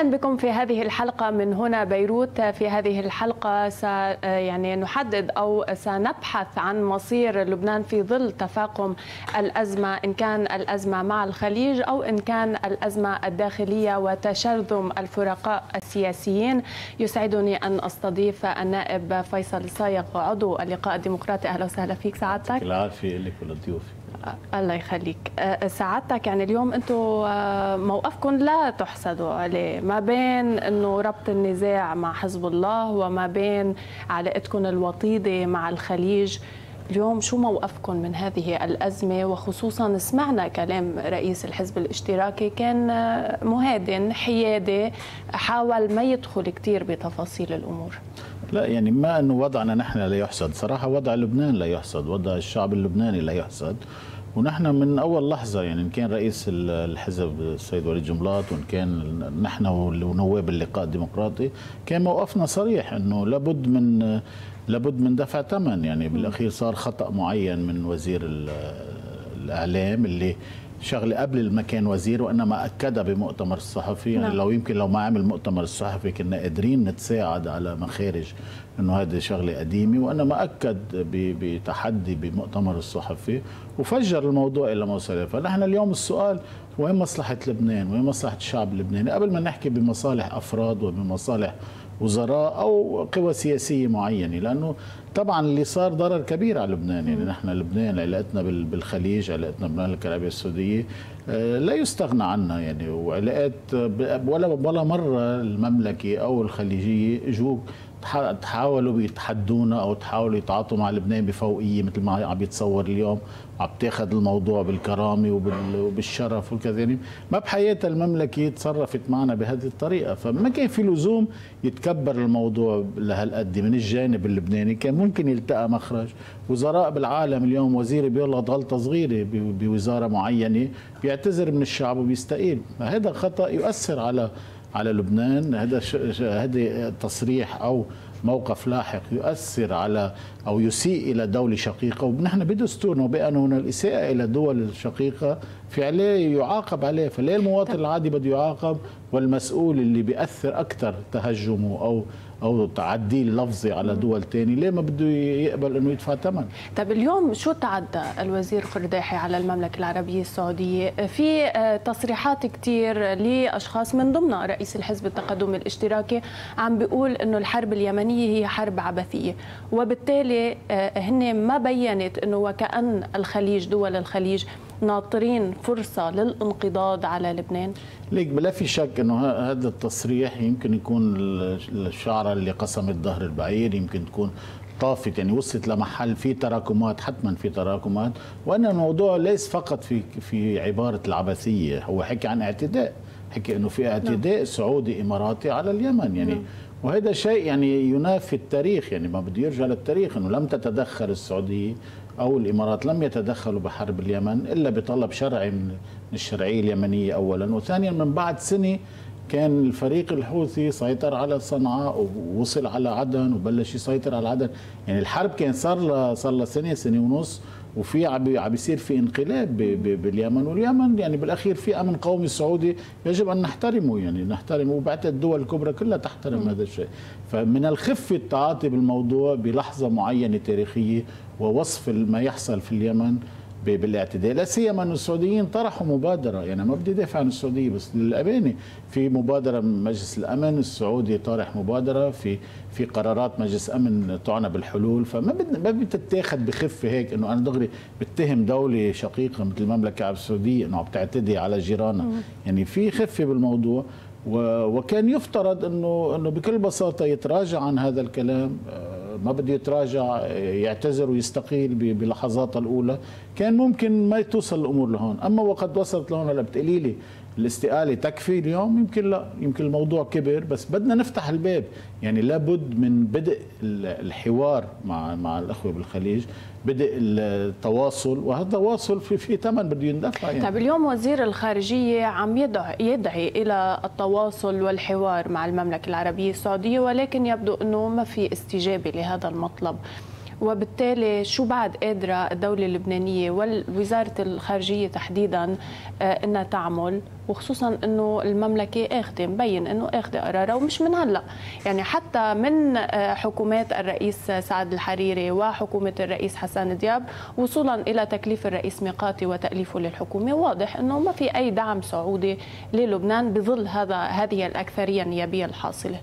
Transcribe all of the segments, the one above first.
أهلا بكم في هذه الحلقة من هنا بيروت. في هذه الحلقة سنحدد أو سنبحث عن مصير لبنان في ظل تفاقم الأزمة، إن كان الأزمة مع الخليج أو إن كان الأزمة الداخلية وتشرذم الفرقاء السياسيين. يسعدني أن أستضيف النائب فيصل الصايغ عضو اللقاء الديمقراطي. أهلا وسهلا فيك سعادتك. العافية لك ولضيوفك. الله يخليك سعادتك. يعني اليوم انتم موقفكم لا تحسدوا عليه، ما بين انه ربط النزاع مع حزب الله وما بين علاقتكم الوطيده مع الخليج. اليوم شو موقفكم من هذه الازمه؟ وخصوصا سمعنا كلام رئيس الحزب الاشتراكي، كان مهادن حيادي، حاول ما يدخل كثير بتفاصيل الامور. لا يعني ما انه وضعنا نحن لا يحسد، صراحه وضع لبنان لا يحسد، وضع الشعب اللبناني لا يحسد، ونحن من اول لحظه يعني ان كان رئيس الحزب السيد وليد جنبلاط وان كان نحن ونواب اللقاء الديمقراطي كان موقفنا صريح انه لابد من دفع ثمن. يعني بالاخير صار خطا معين من وزير الاعلام اللي شغله قبل المكان وزير، وانما اكدها بمؤتمر الصحفي. يعني لو ما عمل مؤتمر الصحفي كنا قادرين نتساعد على مخارج انه هذه شغله قديمه، وانما اكد بتحدي بمؤتمر الصحفي وفجر الموضوع الى ما وصل. فنحن اليوم السؤال وين مصلحه لبنان؟ وين مصلحه الشعب اللبناني؟ قبل ما نحكي بمصالح افراد وبمصالح وزراء او قوى سياسيه معينه، لانه طبعا اللي صار ضرر كبير على لبنان. يعني نحن لبنان علاقتنا بالخليج، علاقتنا بمملكه العربيه السعوديه لا يستغنى عنها. يعني وعلاقات ولا مره المملكه او الخليجيه اجوا تحاولوا يتحدونا او تحاولوا يتعاطوا مع لبنان بفوقيه مثل ما عم يتصور اليوم، عم تاخذ الموضوع بالكرامه وبالشرف والكذا. يعني ما بحياتها المملكه تصرفت معنا بهذه الطريقه، فما كان في لزوم يتكبر الموضوع لهالقد. من الجانب اللبناني كان ممكن يلتقى مخرج. وزراء بالعالم اليوم وزير بيغلط غلطه صغيره بوزاره معينه بيعتذر من الشعب وبيستقيل، هذا خطا يؤثر على لبنان. هذا تصريح او موقف لاحق يؤثر على او يسيء الى دوله شقيقه، ونحن بدستورنا وبقانوننا الاساءه الى دول الشقيقه في عليه يعاقب عليه. فليه المواطن العادي بده يعاقب والمسؤول اللي بيأثر اكثر تهجمه او تعديل لفظي على دول ثانيه ليه ما بده يقبل انه يدفع ثمن؟ طب اليوم شو تعدى الوزير قرداحي على المملكه العربيه السعوديه؟ في تصريحات كثير لاشخاص من ضمنها رئيس الحزب التقدم الاشتراكي عم بيقول انه الحرب اليمنيه هي حرب عبثيه، وبالتالي هن ما بينت انه وكأن الخليج دول الخليج ناطرين فرصه للانقضاض على لبنان. ليك بلا في شك انه هذا التصريح يمكن يكون الشعره اللي قسمت ظهر البعير، يمكن تكون طافت يعني وصلت لمحل في تراكمات، حتما في تراكمات، وان الموضوع ليس فقط في عباره العبثيه. هو حكي عن اعتداء، حكي انه في اعتداء سعودي اماراتي على اليمن. يعني وهذا شيء يعني ينافي التاريخ. يعني ما بده يرجع للتاريخ انه لم تتدخل السعوديه أو الإمارات، لم يتدخلوا بحرب اليمن إلا بطلب شرعي من الشرعية اليمنية أولا، وثانيا من بعد سنة كان الفريق الحوثي سيطر على صنعاء ووصل على عدن وبلش يسيطر على عدن. يعني الحرب كان صار لها سنة ونص، وفي عم بيصير في انقلاب باليمن، واليمن يعني بالاخير في امن قومي سعودي يجب ان نحترمه. يعني نحترمه، وبعتقد الدول الكبرى كلها تحترم هذا الشيء. فمن الخفه التعاطي بالموضوع بلحظه معينه تاريخيه ووصف ما يحصل في اليمن بالاعتداء، لا سيما ان السعوديين طرحوا مبادره. يعني ما بدي ادافع عن السعوديه بس للامانه في مبادره من مجلس الامن السعودي، طارح مبادره في قرارات مجلس امن تعنى بالحلول. فما بتتاخذ بخفه هيك انه انا دغري بتهم دوله شقيقه مثل المملكه العربيه السعوديه انه عم تعتدي على جيرانها. يعني في خفه بالموضوع، وكان يفترض انه بكل بساطه يتراجع عن هذا الكلام. ما بده يتراجع، يعتذر ويستقيل بلحظاته الاولى. كان ممكن ما توصل الامور لهون، اما وقد وصلت لهون هلا بتقولي لي الاستقاله تكفي اليوم؟ يمكن لا، يمكن الموضوع كبر، بس بدنا نفتح الباب. يعني لابد من بدء الحوار مع الاخوه بالخليج، بدء التواصل، وهذا التواصل في ثمن بده يندفع. يعني طيب اليوم وزير الخارجيه عم يدعي الى التواصل والحوار مع المملكه العربيه السعوديه، ولكن يبدو انه ما في استجابه لهذا المطلب. وبالتالي شو بعد قادرة الدولة اللبنانية والوزارة الخارجية تحديدا انها تعمل، وخصوصا انه المملكة اخذت، مبين انه اخذت قرارها ومش من هلا، يعني حتى من حكومات الرئيس سعد الحريري وحكومة الرئيس حسان دياب وصولا الى تكليف الرئيس ميقاتي وتأليفه للحكومة، واضح انه ما في اي دعم سعودي للبنان بظل هذه الأكثرية النيابية الحاصلة.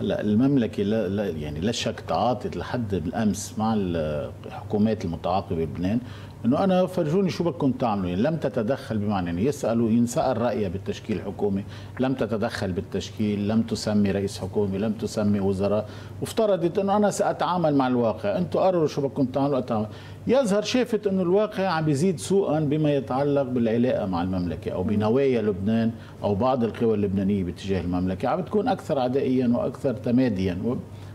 هلا المملكه لا يعني لا شك تعاطت لحد بالامس مع الحكومات المتعاقبه بلبنان انه انا فرجوني شو بدكم تعملوا، يعني لم تتدخل، بمعنى يعني يسالوا ينسال رايها بالتشكيل الحكومي، لم تتدخل بالتشكيل، لم تسمي رئيس حكومه، لم تسمي وزراء، وافترضت انه انا ساتعامل مع الواقع، انتم قرروا شو بدكم تعملوا اتعامل. يظهر شافت انه الواقع عم بيزيد سوءا بما يتعلق بالعلاقه مع المملكه او بنوايا لبنان او بعض القوى اللبنانيه باتجاه المملكه، عم بتكون اكثر عدائيا واكثر تماديا،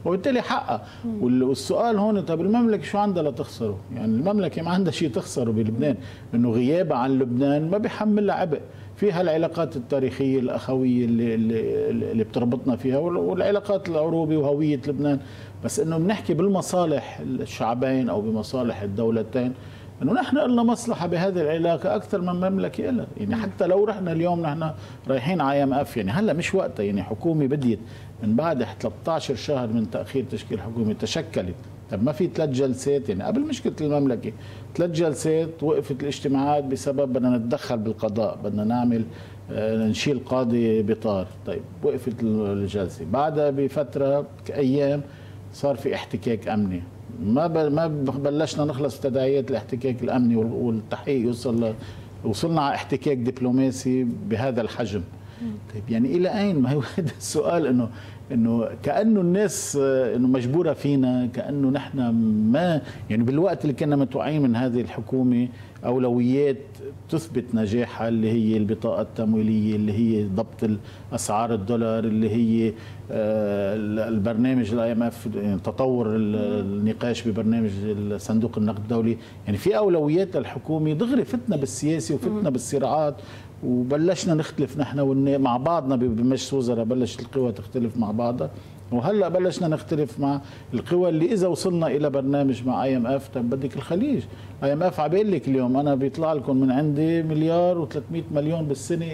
وبالتالي حقها. والسؤال هون، طب المملكه شو عندها لتخسره؟ يعني المملكه ما عندها شيء تخسره بلبنان، انه غيابها عن لبنان ما بيحملها عبء، فيها العلاقات التاريخيه الاخويه اللي بتربطنا فيها والعلاقات العروبه وهويه لبنان، بس انه بنحكي بالمصالح الشعبين او بمصالح الدولتين، انه نحن لنا مصلحه بهذه العلاقه اكثر من مملكه لها، يعني حتى لو رحنا اليوم نحن رايحين على يم اف، يعني هلا مش وقتها، يعني حكومه بديت من بعد 13 شهر من تاخير تشكيل حكومه تشكلت، طب ما في 3 جلسات، يعني قبل مشكله المملكه 3 جلسات وقفت الاجتماعات بسبب بدنا نتدخل بالقضاء، بدنا نعمل نشيل قاضي بطار، طيب وقفت الجلسه، بعدها بفتره ايام صار في احتكاك امني، ما بلشنا نخلص تداعيات الاحتكاك الامني والتحقيق وصلنا على احتكاك دبلوماسي بهذا الحجم. طيب يعني الى اين؟ ما هو هذا السؤال، انه كانه الناس انه مجبوره فينا، كانه نحن ما يعني بالوقت اللي كنا متوقعين من هذه الحكومه اولويات تثبت نجاحها، اللي هي البطاقه التمويليه، اللي هي ضبط اسعار الدولار، اللي هي البرنامج الاي ام اف، تطور النقاش ببرنامج صندوق النقد الدولي، يعني في اولويات للحكومه، دغري فتنا بالسياسه وفتنا بالصراعات وبلشنا نختلف نحن مع بعضنا بمجلس وزراء، بلشت القوى تختلف مع بعضها، وهلا بلشنا نختلف مع القوى اللي اذا وصلنا الى برنامج مع اي ام اف، طب بدك الخليج، اي ام اف عم بقول لك اليوم انا بيطلع لكم من عندي 1,300 مليون بالسنه،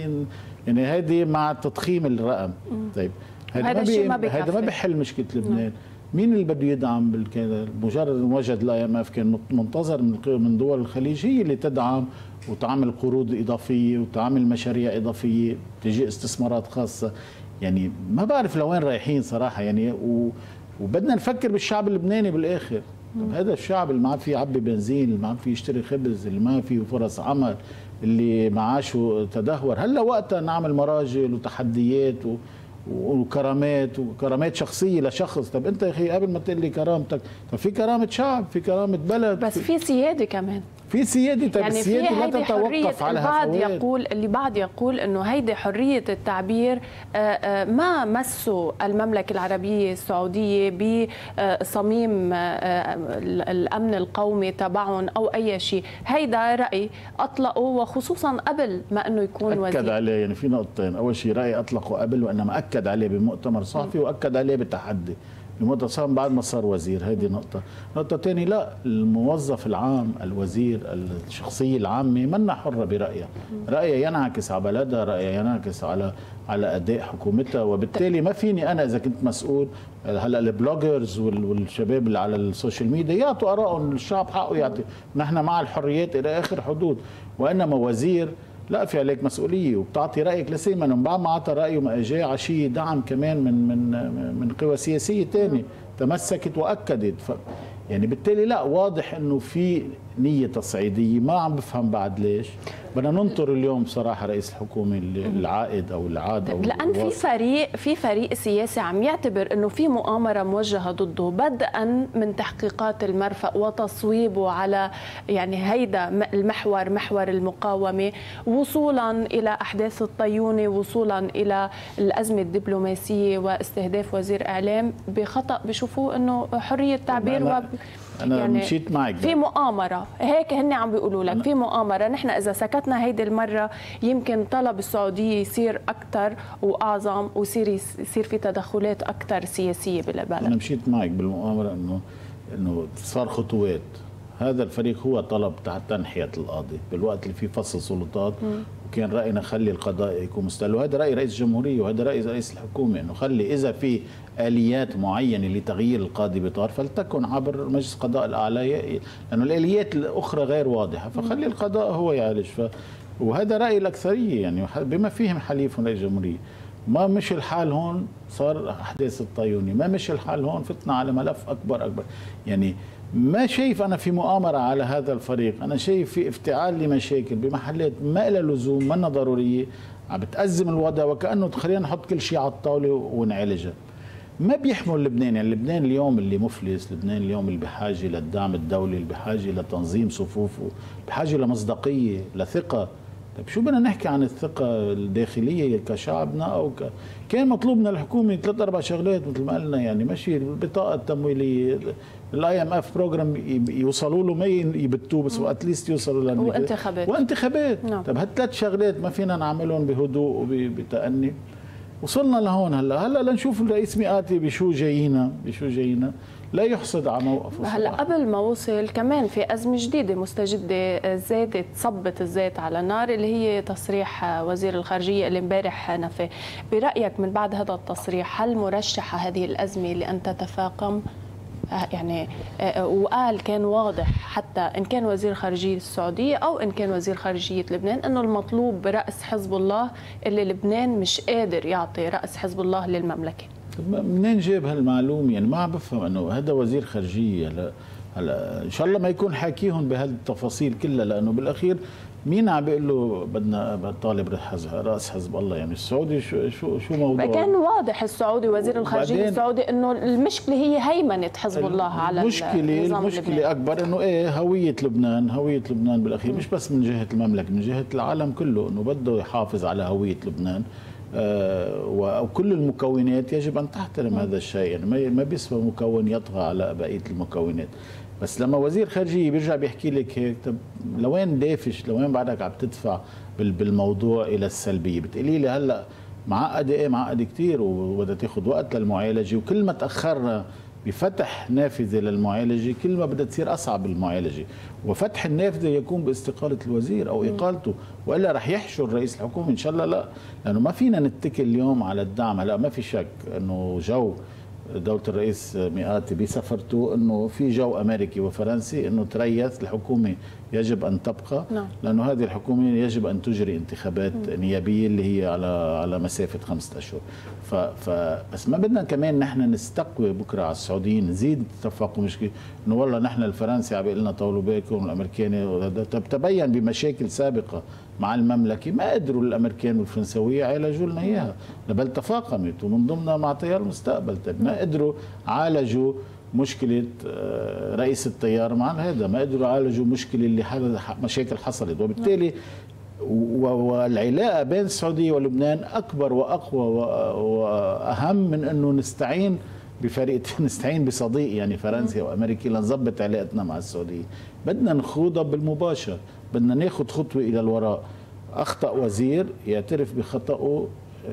يعني هذه مع تضخيم الرقم. طيب هذا ما بحل مشكله لبنان. مين اللي بده يدعم بالكذا؟ مجرد وجد الاي ام اف كان منتظر من دول الخليج هي اللي تدعم وتعمل قروض اضافيه وتعمل مشاريع اضافيه، تجي استثمارات خاصه، يعني ما بعرف لوين رايحين صراحه، يعني وبدنا نفكر بالشعب اللبناني بالاخر. طب هذا الشعب اللي ما في يعبي بنزين، اللي ما في يشتري خبز، اللي ما في فرص عمل، اللي معاشه تدهور، هلا وقتها نعمل مراجل وتحديات وكرامات شخصيه لشخص؟ طب انت يا اخي قبل ما تقول لي كرامتك، طب في كرامه شعب، في كرامه بلد، بس في سياده كمان، في سيادة. طيب يعني السيادة لا تتوقف على هفوات. البعض يقول انه هيدي حرية التعبير، ما مسوا المملكة العربية السعودية بصميم الامن القومي تبعهم او اي شيء، هيدا رأي اطلقوا وخصوصا قبل ما انه يكون وزير، اكد عليه، يعني في نقطتين، اول شيء رأي اطلقوا قبل وانما اكد عليه بمؤتمر صحفي واكد عليه بتحدي المتصام بعد ما صار وزير، هذه نقطة. نقطة ثانية، لا الموظف العام، الوزير، الشخصية العامة منا حرة برأيها، رأيها ينعكس على بلدها، رأيها ينعكس على أداء حكومتها، وبالتالي ما فيني أنا إذا كنت مسؤول. هلا البلوجرز والشباب اللي على السوشيال ميديا يعطوا آرائهم، الشعب حقه يعطي، نحن مع الحريات إلى آخر حدود، وإنما وزير لا في عليك مسؤوليه وبتعطي رايك، لسيما انه بعد ما عطى رايه ما اجى عشيه دعم كمان من قوى سياسيه ثانيه تمسكت واكدت، يعني بالتالي لا، واضح انه في نيه تصعيديه، ما عم بفهم بعد ليش بدنا ننطر اليوم بصراحه رئيس الحكومه العائد او العاد، او لان في فريق سياسي عم يعتبر انه في مؤامره موجهه ضده، بدءا من تحقيقات المرفأ وتصويبه على يعني هيدا المحور، محور المقاومه، وصولا الى احداث الطيونه، وصولا الى الازمه الدبلوماسيه واستهداف وزير اعلام بخطأ بشوفوه انه حريه تعبير. أنا يعني مشيت معك، في مؤامرة، هيك هن عم بيقولوا لك في مؤامرة، نحن إذا سكتنا هيدي المرة يمكن طلب السعودية يصير أكثر وأعظم، ويصير في تدخلات أكثر سياسية بالبلد. أنا مشيت معك بالمؤامرة، إنه انه صار خطوات. هذا الفريق هو طلب حتى انحيت القاضي بالوقت اللي فيه فصل سلطات، وكان راينا خلي القضاء يكون مستقل، وهذا راي رئيس الجمهوريه وهذا راي رئيس الحكومه، انه خلي اذا في اليات معينه لتغيير القاضي بطار فلتكن عبر مجلس القضاء الاعلى، لانه الاليات الاخرى غير واضحه، فخلي القضاء هو يعالج. وهذا راي الاكثريه يعني بما فيهم حليف رئيس الجمهوريه. ما مشي الحال هون صار احداث الطيوني، ما مشي الحال هون فتنا على ملف اكبر. يعني ما شايف انا في مؤامره على هذا الفريق، انا شايف في افتعال لمشاكل بمحلات ما لها لزوم، ما لها ضروريه، عم بتأزم الوضع وكانه خلينا نحط كل شيء على الطاوله ونعالجها. ما بيحمل لبنان، يعني لبنان اليوم اللي مفلس، لبنان اليوم اللي بحاجه للدعم الدولي، اللي بحاجه لتنظيم صفوفه، بحاجه لمصداقيه، لثقه. طيب شو بدنا نحكي عن الثقه الداخليه كشعبنا او كان مطلوب من الحكومه 3-4 شغلات مثل ما قلنا، يعني ماشي البطاقه التمويليه، الاي ام اف بروجرام يوصلوا له، ما يبتوه بس اتليست يوصلوا له، وانتخابات. نعم. طب هالثلاث شغلات ما فينا نعملهم بهدوء وبتأني. وصلنا لهون هلا لنشوف الرئيس ميقاتي بشو جايينا لا يحصد على موقفه. هلا قبل ما وصل كمان في أزمة جديدة مستجدة زادت، صبت الزيت على النار، اللي هي تصريح وزير الخارجية اللي امبارح نفى. برأيك من بعد هذا التصريح هل مرشحة هذه الأزمة لأن تتفاقم؟ يعني وقال كان واضح حتى إن كان وزير خارجية السعودية أو إن كان وزير خارجية لبنان أنه المطلوب برأس حزب الله اللي لبنان مش قادر يعطي رأس حزب الله للمملكة. منين جاب هالمعلومه؟ يعني ما عم بفهم انه هذا وزير خارجيه. هلا ان شاء الله ما يكون حاكيهم بهالتفاصيل كلها، لانه بالاخير مين عم بيقول له بدنا طالب راس حزب الله؟ يعني السعودي شو موضوع؟ كان واضح السعودي وزير الخارجيه السعودي انه المشكله هي هيمنه حزب الله على المشكله اكبر، انه ايه هويه لبنان بالاخير مش بس من جهه المملكه، من جهه العالم كله، انه بده يحافظ على هويه لبنان وكل المكونات يجب أن تحترم هذا الشيء. يعني ما بيسوى مكون يطغى على بقية المكونات. بس لما وزير خارجية بيرجع بيحكي لك هيك، طب لوين دافش؟ لوين بعدك عم تدفع بالموضوع إلى السلبية؟ بتقولي لي هلا معقدة، إيه معقدة كتير وبدها تاخذ وقت للمعالجة، وكل ما تأخرنا بفتح نافذة للمعالجة كل ما بدها تصير أصعب المعالجة، وفتح النافذة يكون باستقالة الوزير أو إقالته، وإلا رح يحشر رئيس الحكومة إن شاء الله. لا، لأنه ما فينا نتكل اليوم على الدعم. لا، ما في شك أنه جو دولة الرئيس ميقاتي بسفرته أنه في جو أمريكي وفرنسي، أنه تريث الحكومة يجب أن تبقى. نعم. لأنه هذه الحكومة يجب أن تجري انتخابات نيابية اللي هي على مسافة 5 أشهر. بس ما بدنا كمان نحن نستقوي بكرة على السعوديين، نزيد التفاقم، مش أنه والله نحن الفرنسي عم بيقول لنا طولوا بالكم والأمريكاني. طب تبين بمشاكل سابقة مع المملكة ما قدروا الأمريكان والفرنسوية عالجوا لنا إياها، بل تفاقمت ومن ضمنها مع تيار المستقبل. طب ما قدروا عالجوا مشكلة رئيس التيار مع هذا، ما قدروا يعالجوا مشكلة اللي مشاكل حصلت، وبالتالي والعلاقة بين السعودية ولبنان أكبر وأقوى وأهم من أنه نستعين بفريق، نستعين بصديق يعني فرنسي أو أمريكي لنظبط علاقتنا مع السعودية. بدنا نخوضها بالمباشر، بدنا ناخذ خطوة إلى الوراء. أخطأ وزير يعترف بخطأه،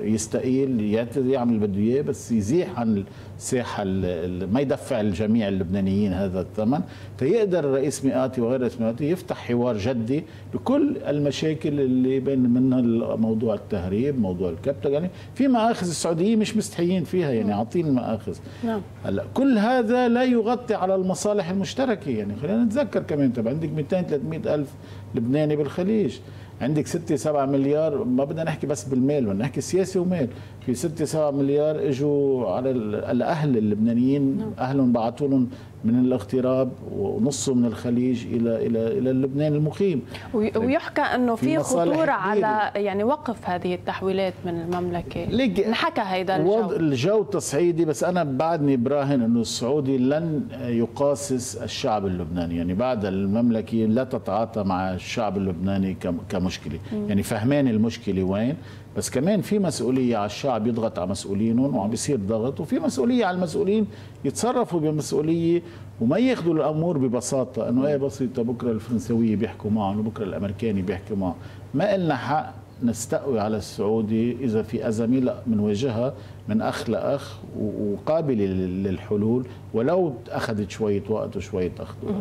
يستقيل، يعمل بده اياه، بس يزيح عن الساحه، ما يدفع الجميع اللبنانيين هذا الثمن، فيقدر الرئيس ميقاتي وغير الرئيس ميقاتي يفتح حوار جدي لكل المشاكل اللي بين، منها موضوع التهريب، موضوع الكبتة. يعني في مآخذ السعوديين مش مستحيين فيها، يعني عاطين المآخذ. نعم. هلا كل هذا لا يغطي على المصالح المشتركه. يعني خلينا نتذكر كمان، طب عندك 200-300 ألف لبناني بالخليج، عندك 6-7 مليار، ما بدنا نحكي بس بالمال، بدنا نحكي سياسي ومال، في 6-7 مليار اجوا على الاهل اللبنانيين. نعم. اهلهم بعثوا لهم من الاغتراب، ونصه من الخليج الى لبنان المقيم. ويحكى انه في خطوره على يعني وقف هذه التحويلات من المملكه. انحكى هيدا الجو تصعيدي، بس انا بعدني براهن انه السعودي لن يقاصص الشعب اللبناني. يعني بعد المملكه لا تتعاطى مع الشعب اللبناني كمشكله. يعني فهمان المشكله وين، بس كمان في مسؤوليه على الشعب يضغط على مسؤولينهم وعم بيصير ضغط، وفي مسؤوليه على المسؤولين يتصرفوا بمسؤوليه وما ياخذوا الامور ببساطه، انه ايه بسيطه بكره الفرنسويه بيحكوا معهم وبكره الامريكاني بيحكوا معهم. ما لنا حق نستقوي على السعودي اذا في ازمه، لا بنواجهها من أخ لأخ وقابلة للحلول ولو أخذت شوية وقت وشوية أخطوات.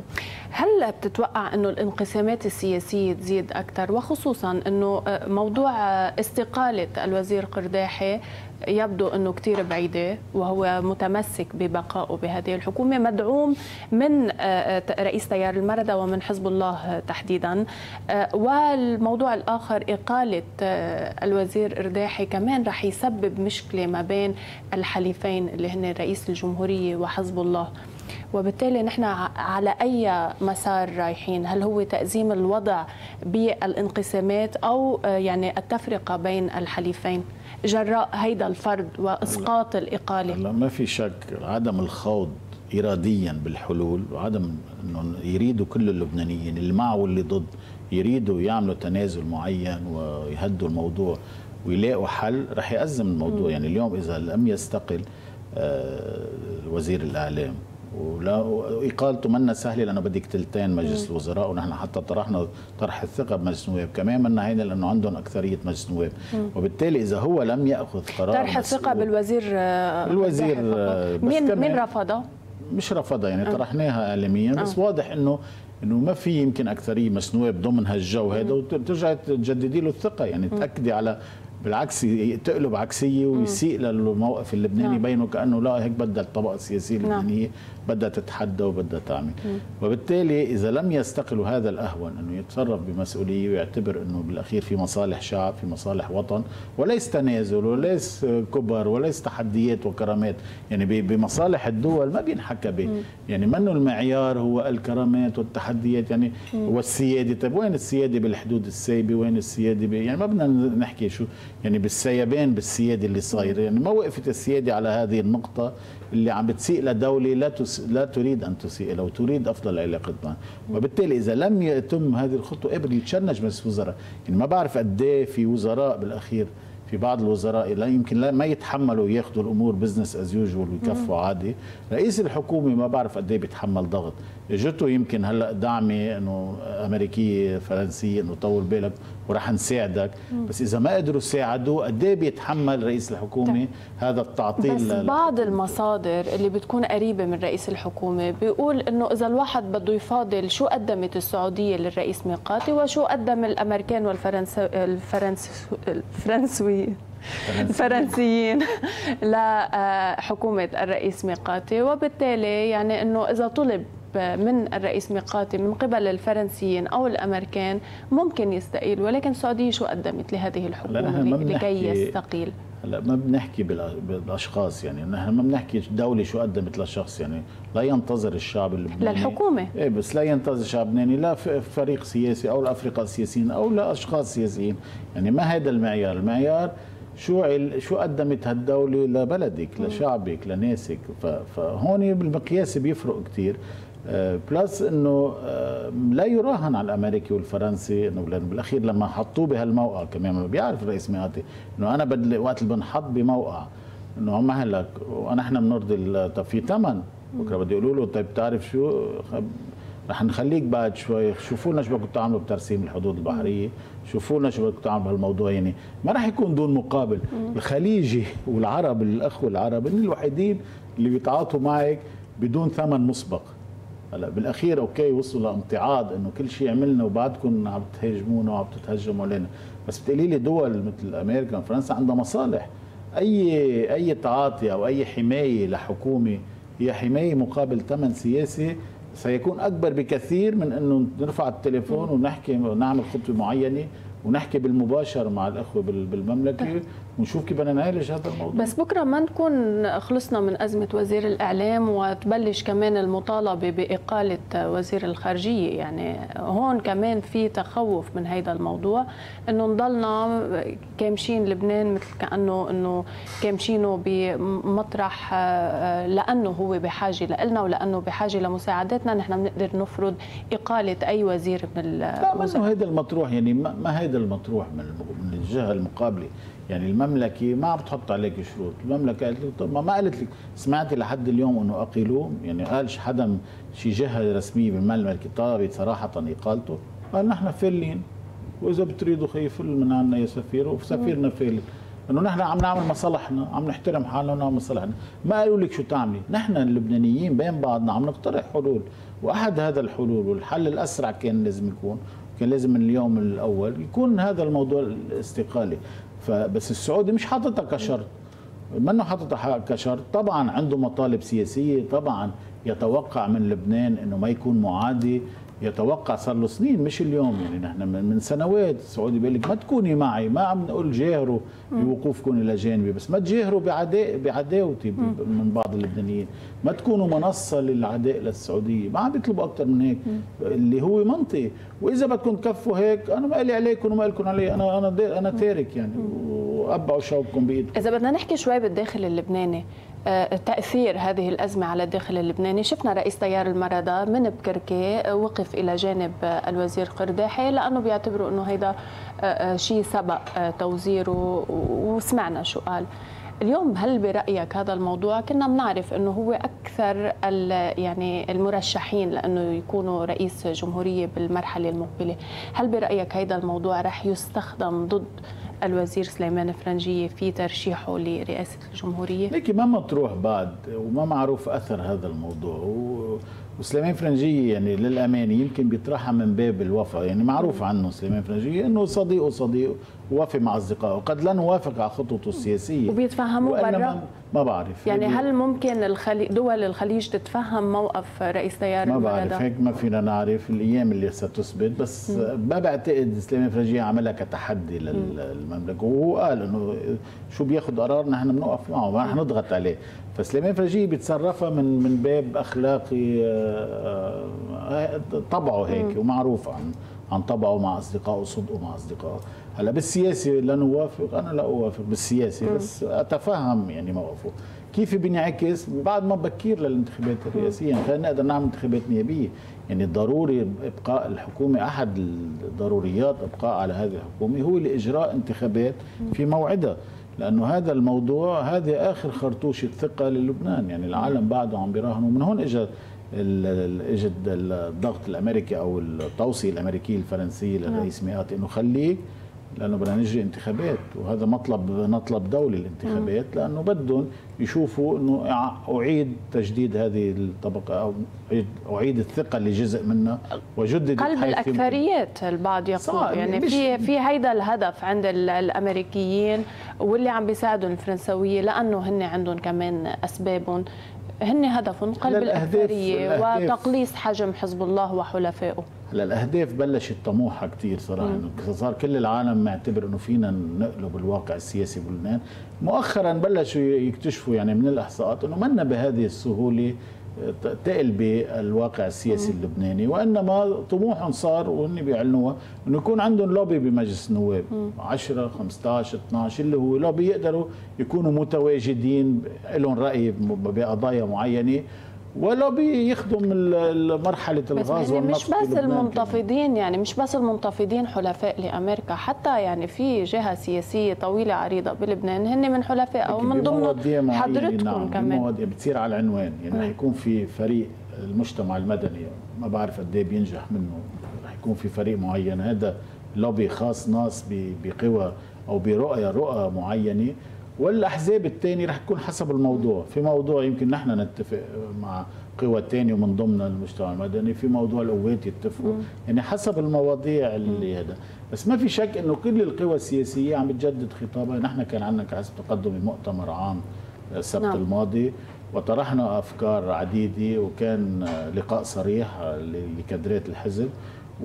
هل بتتوقع أنه الانقسامات السياسية تزيد أكثر، وخصوصا أنه موضوع استقالة الوزير قرداحي يبدو أنه كتير بعيدة وهو متمسك ببقائه بهذه الحكومة، مدعوم من رئيس تيار المردة ومن حزب الله تحديدا، والموضوع الآخر إقالة الوزير قرداحي كمان رح يسبب مشكلة ما بين الحليفين اللي هن رئيس الجمهورية وحزب الله، وبالتالي نحن على أي مسار رايحين؟ هل هو تأزيم الوضع بالانقسامات أو يعني التفرقة بين الحليفين جراء هيدا الفرض وإسقاط الإقالة؟ لا، ما في شك عدم الخوض إراديا بالحلول وعدم أنهم يريدوا كل اللبنانيين اللي معه واللي ضد يريدوا يعملوا تنازل معين ويهدوا الموضوع ويلاقوا حل رح يأزم الموضوع. يعني اليوم إذا لم يستقل وزير الإعلام وإقالته منا سهلة لأنه بدك تلتين مجلس الوزراء، ونحن حتى طرحنا طرح الثقة بمجلس النواب كمان منا هيدا لأنه عندهم أكثرية مجلس النواب، وبالتالي إذا هو لم يأخذ قرار طرح الثقة بالوزير مين رفضه؟ مش رفضها يعني طرحناها إعلاميا بس واضح انه ما في يمكن اكثريه مسنويه ضمن هالجو هذا وترجع تجددي له الثقه، يعني تاكدي على بالعكس تقلب عكسيه ويسيء للموقف اللبناني بينه كانه لا هيك بدها الطبقه السياسيه اللبنانيه بدها تتحدى وبدها تعمل. وبالتالي اذا لم يستقلوا هذا الاهون انه يتصرف بمسؤوليه ويعتبر انه بالاخير في مصالح شعب في مصالح وطن وليس تنازل وليس كبر وليس تحديات وكرامات، يعني بمصالح الدول ما بينحكى به، يعني منه المعيار هو الكرامات والتحديات يعني والسياده. طيب وين السياده بالحدود السايبه؟ وين السياده يعني ما بدنا نحكي شو يعني بالسيبان بالسياده اللي صايره، يعني ما وقفت السياده على هذه النقطه اللي عم بتسيء لدوله لا تريد ان تسيء لو تريد افضل علاقات معها. وبالتالي اذا لم يتم هذه الخطوه قبل يتشنج مجلس وزراء، يعني ما بعرف قد ايه في وزراء بالاخير في بعض الوزراء لا يمكن ما يتحملوا ياخذوا الامور بزنس از يوجوال ويكفوا عادي، رئيس الحكومه ما بعرف قد ايه بيتحمل ضغط، اجته يمكن هلا دعمه انه امريكيه فرنسيه انه طول بالك وراح نساعدك، بس اذا ما قدروا يساعدوا قد ايه بيتحمل رئيس الحكومه هذا التعطيل؟ بس بعض المصادر اللي بتكون قريبه من رئيس الحكومه بيقول انه اذا الواحد بده يفاضل شو قدمت السعوديه للرئيس ميقاتي وشو قدم الامريكان الفرنسيين لحكومه الرئيس ميقاتي، وبالتالي يعني انه اذا طلب من الرئيس ميقاتي من قبل الفرنسيين أو الأمريكان ممكن يستقيل، ولكن السعودية شو قدمت لهذه الحكومة لكي يستقيل؟ هلا ما بنحكي بالاشخاص، يعني نحن ما بنحكي الدوله شو قدمت للشخص، يعني لا ينتظر الشعب اللبناني للحكومه ايه بس لا ينتظر الشعب اللبناني لا فريق سياسي او الافرقاء السياسيين او لا اشخاص سياسيين، يعني ما هذا المعيار، المعيار شو قدمت هالدوله لبلدك لشعبك لناسك، فهون بالمقياس بيفرق كثير. بلس انه لا يراهن على الامريكي والفرنسي انه بالاخير لما حطوه بهالموقع كمان بيعرف الرئيس ميقاتي انه انا بدل وقت اللي بنحط بموقع انه هم هلك ونحن بنرضي طب في ثمن بكره بدي يقولوا له طيب بتعرف شو رح نخليك بعد شوي شوفوا لنا شو بدكم تعملوا بترسيم الحدود البحريه، شوفوا لنا شو بدكم تعملوا بهالموضوع، يعني ما رح يكون دون مقابل. الخليجي والعرب الاخوه العرب هن الوحيدين اللي بيتعاطوا معك بدون ثمن مسبق. هلا بالاخير اوكي وصلوا لامتعاض انه كل شيء عملنا وبعدكم عم تهاجمونا وعم تتهجموا علينا، بس بتقولي لي دول مثل امريكا وفرنسا عندها مصالح، اي تعاطي او اي حمايه لحكومه هي حمايه مقابل ثمن سياسي سيكون اكبر بكثير من انه نرفع التليفون ونحكي ونعمل خطوه معينه ونحكي بالمباشر مع الأخوة بالمملكة ونشوف كيف بدنا نعالج هذا الموضوع. بس بكرة ما نكون خلصنا من أزمة وزير الإعلام وتبلش كمان المطالبة بإقالة وزير الخارجية، يعني هون كمان في تخوف من هذا الموضوع إنه نضلنا كامشين لبنان مثل كأنه كامشينه بمطرح لأنه هو بحاجة لنا ولأنه بحاجة لمساعدتنا، نحن بنقدر نفرض إقالة أي وزير من الوزراء. لا هذا المطروح، يعني ما هذا المطروح من الجهة المقابلة، يعني المملكة ما عم تحط عليك شروط، المملكة قالت لك طب ما قالت لك سمعتي لحد اليوم انه اقيلوه؟ يعني قالش حدا شي جهة رسمية بالمملكة طلبت صراحة اقالته، قال نحن فلين واذا بتريدوا خيفل من عنا يا سفير وسفيرنا فل، انه نحن عم نعمل مصالحنا، عم نحترم حالنا ونعمل مصالحنا، ما قالوا لك شو تعملي، نحن اللبنانيين بين بعضنا عم نقترح حلول، واحد هذا الحلول والحل الاسرع كان لازم يكون، كان لازم من اليوم الاول يكون هذا الموضوع الاستقاله، فبس السعودي مش حاططها كشرط، منه حاططها كشرط، طبعا عنده مطالب سياسيه، طبعا يتوقع من لبنان انه ما يكون معادي، يتوقع صار له سنين مش اليوم، يعني نحن من سنوات السعودي بيقول لك ما تكوني معي، ما عم نقول جاهروا بوقوفكم الى جانبي، بس ما تجاهروا بعداوتي من بعض اللبنانيين، ما تكونوا منصه للعداء للسعوديه، ما عم بيطلبوا اكثر من هيك اللي هو منطقي، واذا بدكم تكفوا هيك انا ما لي عليكم وما لكم علي، انا تارك يعني، وابعوا شوبكم بايدكم. اذا بدنا نحكي شوي بالداخل اللبناني، تأثير هذه الأزمة على الداخل اللبناني، شفنا رئيس تيار المرأة من بكركي وقف إلى جانب الوزير قرداحي لأنه بيعتبروا أنه هيدا شيء سبق توزيره، وسمعنا شو قال اليوم. هل برأيك هذا الموضوع، كنا بنعرف أنه هو أكثر يعني المرشحين لأنه يكونوا رئيس جمهورية بالمرحلة المقبلة، هل برأيك هيدا الموضوع رح يستخدم ضد الوزير سليمان فرنجية في ترشيحه لرئاسة الجمهورية؟ لكن ما مطروح بعد وما معروف أثر هذا الموضوع، وسليمان فرنجية يعني للأمانة يمكن بيطرحها من باب الوفاء، يعني معروف عنه سليمان فرنجية أنه صديق ووفي مع أصدقائه، وقد لا نوافق على خططه السياسية وبيتفهموا برا، ما بعرف يعني هل ممكن دول الخليج تتفهم موقف رئيس تيار المرأة؟ ما بعرف، هيك ما فينا نعرف الأيام اللي ستثبت، بس ما بعتقد سليمان فرنجية عملها كتحدي للمملكة، وهو قال أنه شو بياخذ قرار نحن بنوقف معه، ما رح نضغط عليه، فسليمان فرنجية بيتصرفها من باب أخلاقي، طبعه هيك ومعروف عن طبعه مع أصدقائه وصدقه مع أصدقائه. هلا بالسياسي لا نوافق، انا لا اوافق بالسياسي، بس اتفهم يعني موقفه، كيف بينعكس بعد ما بكير للانتخابات الرئاسيه، يعني خلينا نقدر نعمل انتخابات نيابيه، يعني ضروري ابقاء الحكومه، احد الضروريات ابقاء على هذه الحكومه هو لاجراء انتخابات في موعدها، لانه هذا الموضوع هذا اخر خرطوش الثقه للبنان، يعني العالم بعده عم بيراهنوا، من هون اجت الضغط الامريكي او التوصيه الامريكيه الفرنسيه للرئيس ميقاتي انه خليك، لأنه بدنا نجري انتخابات، وهذا مطلب دولي الانتخابات، لأنه بدهم يشوفوا أنه أعيد تجديد هذه الطبقة أو أعيد الثقة اللي جزء منها وجدد قلب الأكثريات، البعض يقول يعني في هيدا الهدف عند الأمريكيين واللي عم بيساعدوا الفرنسوية، لأنه هن عندهم كمان أسبابهم، هن هدفهم قلب الأكثرية وتقليص حجم حزب الله وحلفائه. هلا الأهداف بلشت طموحها كثير صراحة، صار كل العالم معتبر إنه فينا نقلب الواقع السياسي بلبنان، مؤخرا بلشوا يكتشفوا يعني من الإحصاءات إنه منا بهذه السهولة تقلبي الواقع السياسي اللبناني، وإنما طموحهم صار وهن بيعلنوها إنه يكون عندهم لوبي بمجلس النواب 10 15 12 اللي هو لوبي يقدروا يكونوا متواجدين لهم رأي بقضايا معينة، ولو بيخدم مرحلة الغاز والنفط. مش بس المنتفضين، يعني مش بس المنتفضين حلفاء لأمريكا، حتى يعني في جهة سياسية طويلة عريضة بلبنان هن من حلفاء أو من ضمن حضرتكم. نعم كمان بتصير على العنوان، يعني رح يكون في فريق المجتمع المدني، ما بعرف قد ايه بينجح منه، رح يكون في فريق معين، هذا لوبي خاص ناس بقوى أو برؤى معينة، والاحزاب الثانيه رح تكون حسب الموضوع، في موضوع يمكن نحن نتفق مع قوى ثانيه ومن ضمن المجتمع المدني، في موضوع القوات يتفقوا، يعني حسب المواضيع اللي هذا، بس ما في شك انه كل القوى السياسيه عم بتجدد خطابها، نحن كان عندنا كعزم تقدمي مؤتمر عام السبت الماضي وطرحنا افكار عديده، وكان لقاء صريح لكادرات الحزب،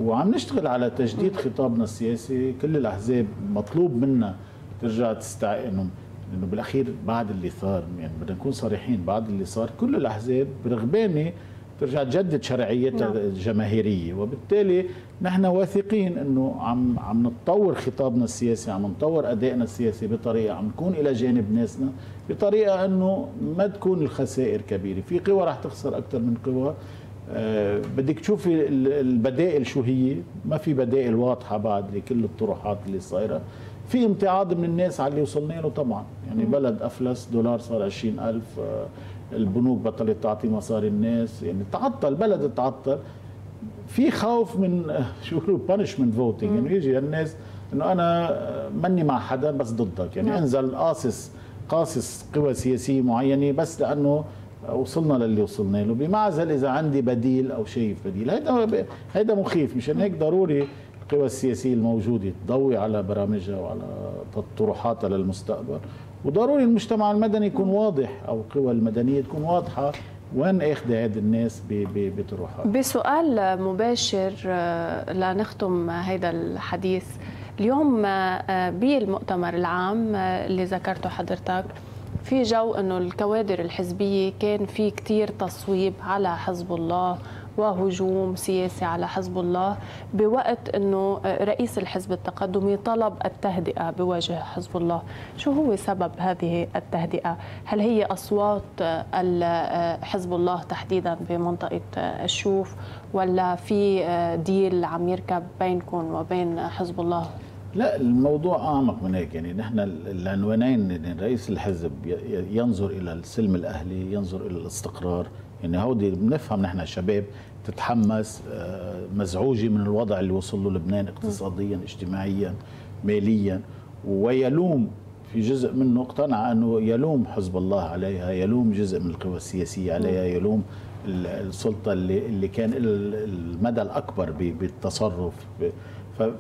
وعم نشتغل على تجديد خطابنا السياسي، كل الاحزاب مطلوب منا ترجع تستعقلهم، لأنه بالأخير بعد اللي صار، يعني بدنا نكون صريحين، بعد اللي صار كل الأحزاب برغبانة ترجع تجدد شرعيتها الجماهيرية، وبالتالي نحن واثقين أنه عم نتطور خطابنا السياسي، عم نطور أدائنا السياسي بطريقة عم نكون إلى جانب ناسنا، بطريقة أنه ما تكون الخسائر كبيرة، في قوى رح تخسر أكثر من قوى، بدك تشوفي البدائل شو هي، ما في بدائل واضحة بعد لكل الطروحات اللي صايرة، في امتعاض من الناس على اللي وصلنا له طبعا، يعني بلد افلس، دولار صار 20,000، البنوك بطلت تعطي مصاري الناس، يعني تعطل بلد، تعطل، في خوف من شو بيقولوا بانشمنت فوتنج، انه يجي الناس انه انا ماني مع حدا بس ضدك، يعني انزل قاصص قوى سياسيه معينه بس لانه وصلنا للي وصلنا له، بمعزل اذا عندي بديل او شيء بديل. هيدا مخيف، مشان هيك ضروري القوى السياسيه الموجوده تضوي على برامجها وعلى طروحاتها للمستقبل، وضروري المجتمع المدني يكون واضح او القوى المدنيه تكون واضحه وين اخذ هاد الناس بطروحها. بسؤال مباشر لنختم هيدا الحديث، اليوم بالمؤتمر العام اللي ذكرته حضرتك في جو انه الكوادر الحزبيه كان في كثير تصويب على حزب الله وهجوم سياسي على حزب الله، بوقت انه رئيس الحزب التقدمي طلب التهدئه بوجه حزب الله، شو هو سبب هذه التهدئه؟ هل هي اصوات حزب الله تحديدا بمنطقه الشوف، ولا في ديل عم يركب بينكم وبين حزب الله؟ لا، الموضوع اعمق من هيك، يعني نحن العنوانين، يعني رئيس الحزب ينظر الى السلم الاهلي، ينظر الى الاستقرار، يعني هودي بنفهم نحن شباب تتحمس مزعوجه من الوضع اللي وصل له لبنان اقتصاديا، اجتماعيا، ماليا، ويلوم في جزء منه اقتنع انه يلوم حزب الله عليها، يلوم جزء من القوى السياسيه عليها، يلوم السلطه اللي كان المدى الاكبر بالتصرف،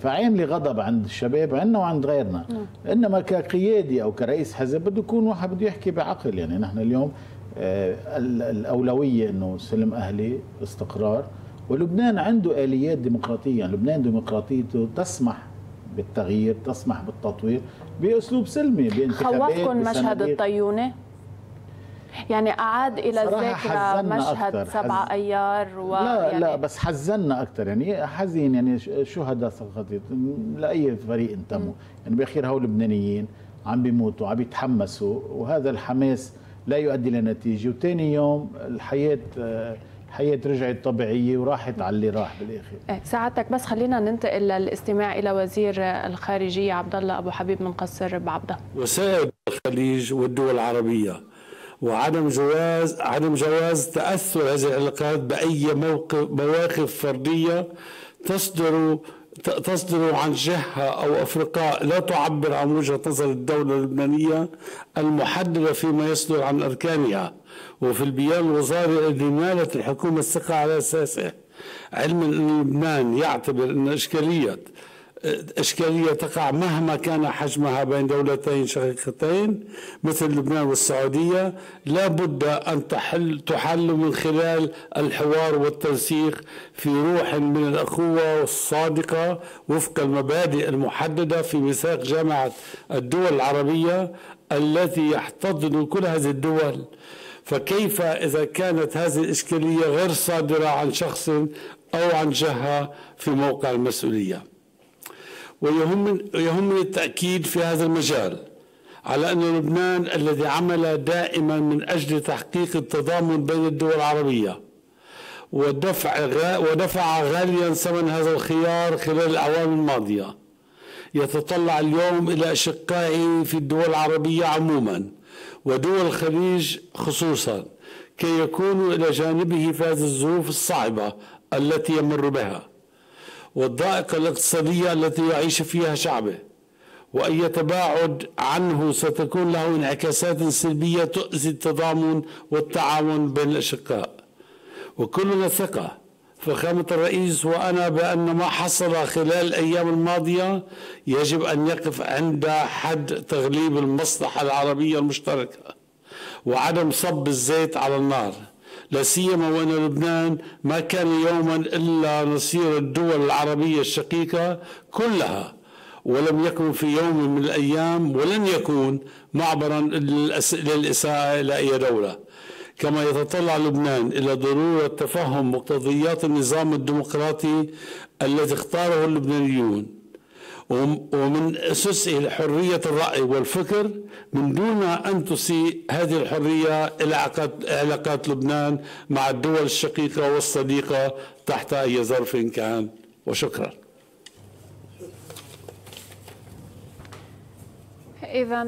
فعامله غضب عند الشباب عندنا وعند غيرنا. انما كقيادي او كرئيس حزب بده يكون واحد بده يحكي بعقل، يعني نحن اليوم الأولوية أنه سلم أهلي، استقرار، ولبنان عنده آليات ديمقراطية، يعني لبنان ديمقراطيته تسمح بالتغيير، تسمح بالتطوير بأسلوب سلمي، بانتخابات. خوفكم مشهد الطيونة؟ يعني أعاد إلى الذاكرة مشهد أكتر. 7 أيار لا بس حزننا أكثر، يعني حزين، يعني شهداء سقطت لأي فريق انتموا، يعني بأخير هو لبنانيين عم بيموتوا، عم بيتحمسوا، وهذا الحماس لا يؤدي لنتيجة، وثاني يوم الحياة رجعت طبيعية وراحت على اللي راح بالآخر. سعادتك بس خلينا ننتقل للاستماع إلى وزير الخارجية عبد الله أبو حبيب من قصر بعبدة. وسائل الخليج والدول العربية وعدم جواز تأثر هذه العلاقات بأي مواقف فردية تصدر عن جهة أو أفرقاء لا تعبر عن وجهة نظر الدولة اللبنانية المحددة فيما يصدر عن أركانها وفي البيان الوزاري الذي نالت الحكومة الثقة على أساسه، علما أن لبنان يعتبر أن إشكالية تقع مهما كان حجمها بين دولتين شقيقتين مثل لبنان والسعودية لا بد أن تحل من خلال الحوار والتنسيق في روح من الأخوة الصادقة وفق المبادئ المحددة في ميثاق جامعة الدول العربية التي يحتضن كل هذه الدول. فكيف إذا كانت هذه الإشكالية غير صادرة عن شخص أو عن جهة في موقع المسؤولية؟ ويهمني التأكيد في هذا المجال على أن لبنان الذي عمل دائما من أجل تحقيق التضامن بين الدول العربية ودفع غاليا ثمن هذا الخيار خلال الأعوام الماضية يتطلع اليوم إلى أشقائه في الدول العربية عموما ودول الخليج خصوصا كي يكونوا إلى جانبه في هذه الظروف الصعبة التي يمر بها والضائقة الاقتصادية التي يعيش فيها شعبه، وأي تباعد عنه ستكون له انعكاسات سلبية تؤذي التضامن والتعاون بين الأشقاء. وكلنا ثقة فخامة الرئيس وأنا بأن ما حصل خلال الأيام الماضية يجب أن يقف عند حد تغليب المصلحة العربية المشتركة وعدم صب الزيت على النار، لا سيما وأن لبنان ما كان يوما إلا نصير الدول العربية الشقيقة كلها ولم يكن في يوم من الأيام ولن يكون معبرا للإساءة إلى أي دولة. كما يتطلع لبنان إلى ضرورة تفهم مقتضيات النظام الديمقراطي الذي اختاره اللبنانيون ومن أسسه لحرية الرأي والفكر من دون أن تسيء هذه الحرية إلى علاقات لبنان مع الدول الشقيقة والصديقة تحت أي ظرف كان. وشكرا. إذا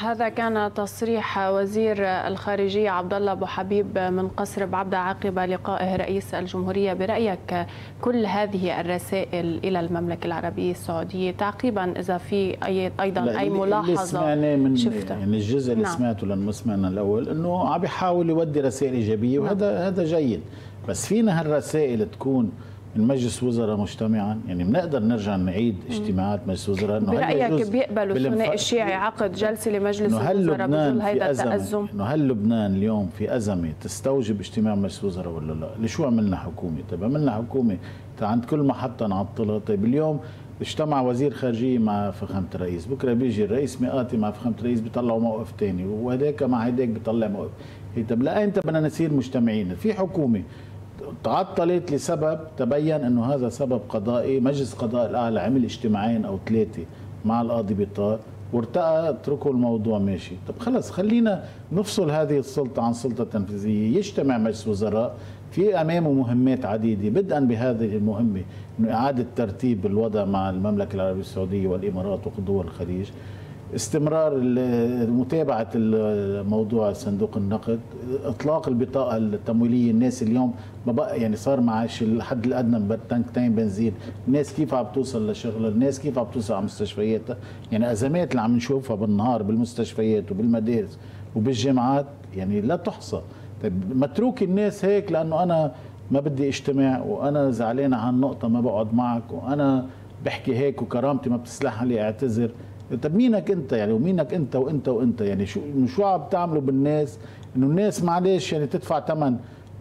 هذا كان تصريح وزير الخارجية عبد الله أبو حبيب من قصر بعبدة عقب لقائه رئيس الجمهورية. برأيك كل هذه الرسائل إلى المملكة العربية السعودية تعقيبا إذا في أيضا أي ملاحظة من شفتها؟ يعني الجزء اللي سمعته لما سمعنا الأول إنه عم بيحاول يودي رسائل إيجابية، وهذا هذا جيد، بس فينا هالرسائل تكون من مجلس وزراء مجتمعا، يعني بنقدر نرجع نعيد اجتماعات مجلس وزراء. برأيك بيقبلوا الثنائي الشيعي عقد جلسه لمجلس الوزراء بظل هذا التأزم؟ انه هل لبنان اليوم في ازمه تستوجب اجتماع مجلس وزراء ولا لا؟ لشو عملنا حكومه؟ طيب عملنا حكومه عند كل محطه نعطلها، طيب اليوم اجتمع وزير خارجيه مع فخامه الرئيس، بكره بيجي الرئيس ميقاتي مع فخامه الرئيس بيطلعوا موقف ثاني، وهداك مع هداك بيطلع موقف، طيب لأيمتى بدنا نصير مجتمعين؟ في حكومه تعطلت لسبب تبين انه هذا سبب قضائي، مجلس قضاء الاعلى عمل اجتماعين او ثلاثه مع القاضي بطار وارتقى، اتركوا الموضوع ماشي، طب خلص خلينا نفصل هذه السلطه عن سلطه تنفيذيه، يجتمع مجلس وزراء في امامه مهمات عديده، بدءا بهذه المهمه انه اعاده ترتيب الوضع مع المملكه العربيه السعوديه والامارات وقدوة الخليج، استمرار متابعة موضوع صندوق النقد، إطلاق البطاقة التمويلية. الناس اليوم ما بقى يعني صار معاش الحد الأدنى بتانكتين بنزين، الناس كيف عم توصل لشغلها، الناس كيف عم توصل على مستشفياتها، يعني أزمات اللي عم نشوفها بالنهار بالمستشفيات وبالمدارس وبالجامعات يعني لا تحصى. طيب متروك الناس هيك لأنه أنا ما بدي اجتماع، وأنا زعلان على هالنقطة ما بقعد معك، وأنا بحكي هيك وكرامتي ما بتسلح لي أعتذر. طب مينك انت يعني، ومينك انت وانت وانت، يعني شو عم تعملوا بالناس؟ انه الناس معلش يعني تدفع ثمن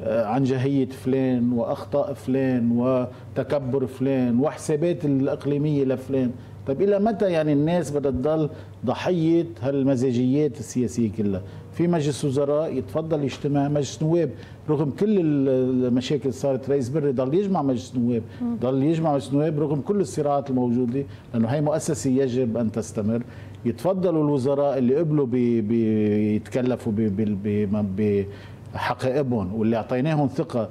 عن جهيه فلان واخطاء فلان وتكبر فلان وحسابات الاقليميه لفلان، طب الى متى يعني الناس بدها تضل ضحيه هالمزاجيات السياسيه كلها؟ في مجلس وزراء يتفضل يجتمع، مجلس نواب رغم كل المشاكل اللي صارت رئيس بري ضل يجمع مجلس نواب، ضل يجمع مجلس نواب رغم كل الصراعات الموجوده، لانه هي مؤسسه يجب ان تستمر. يتفضلوا الوزراء اللي قبلوا يتكلفوا بحقائبهم واللي اعطيناهم ثقه،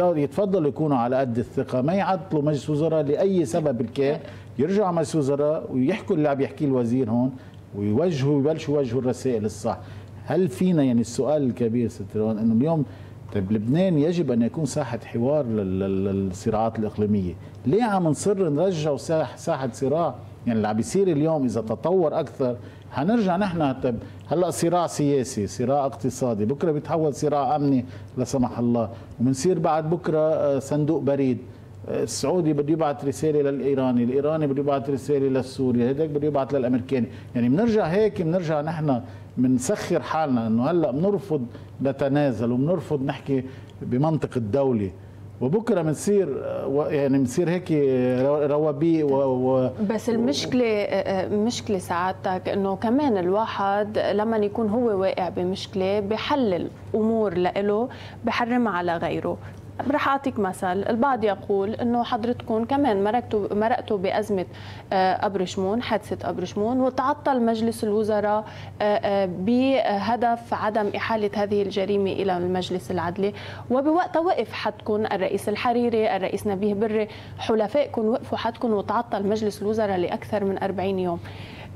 يتفضلوا يكونوا على قد الثقه، ما يعطلوا مجلس وزراء لاي سبب كان، يرجعوا مجلس وزراء ويحكوا اللي عم يحكيه الوزير هون ويوجهوا ويبلشوا يوجهوا الرسائل الصح. هل فينا يعني السؤال الكبير سترون انه اليوم طيب لبنان يجب ان يكون ساحه حوار للصراعات الاقليميه، ليه عم نصر نرجع ساحه صراع؟ يعني اللي عم بيصير اليوم اذا تطور اكثر حنرجع نحن، طيب هلا صراع سياسي، صراع اقتصادي، بكره بيتحول صراع امني لا سمح الله، وبنصير بعد بكره صندوق بريد، السعودي بده يبعث رساله للايراني، الايراني بده يبعث رساله للسوري، هذاك بده يبعث للامريكاني، يعني بنرجع هيك، بنرجع نحن بنسخر حالنا انه هلا بنرفض نتنازل وبنرفض نحكي بمنطق الدوله، وبكره بنصير يعني بنصير هيك روابي بس المشكله سعادتك انه كمان الواحد لما يكون هو واقع بمشكله بحلل امور لإله بحرمها على غيره. رح أعطيك مثل، البعض يقول أنه حضرتكم كمان مرقتوا بأزمة أبرشمون، حادثة أبرشمون، وتعطل مجلس الوزراء بهدف عدم إحالة هذه الجريمة إلى المجلس العدلي، وبوقتها وقف حدكم الرئيس الحريري، الرئيس نبيه بري، حلفائكم وقفوا حدكم وتعطل مجلس الوزراء لأكثر من 40 يوم.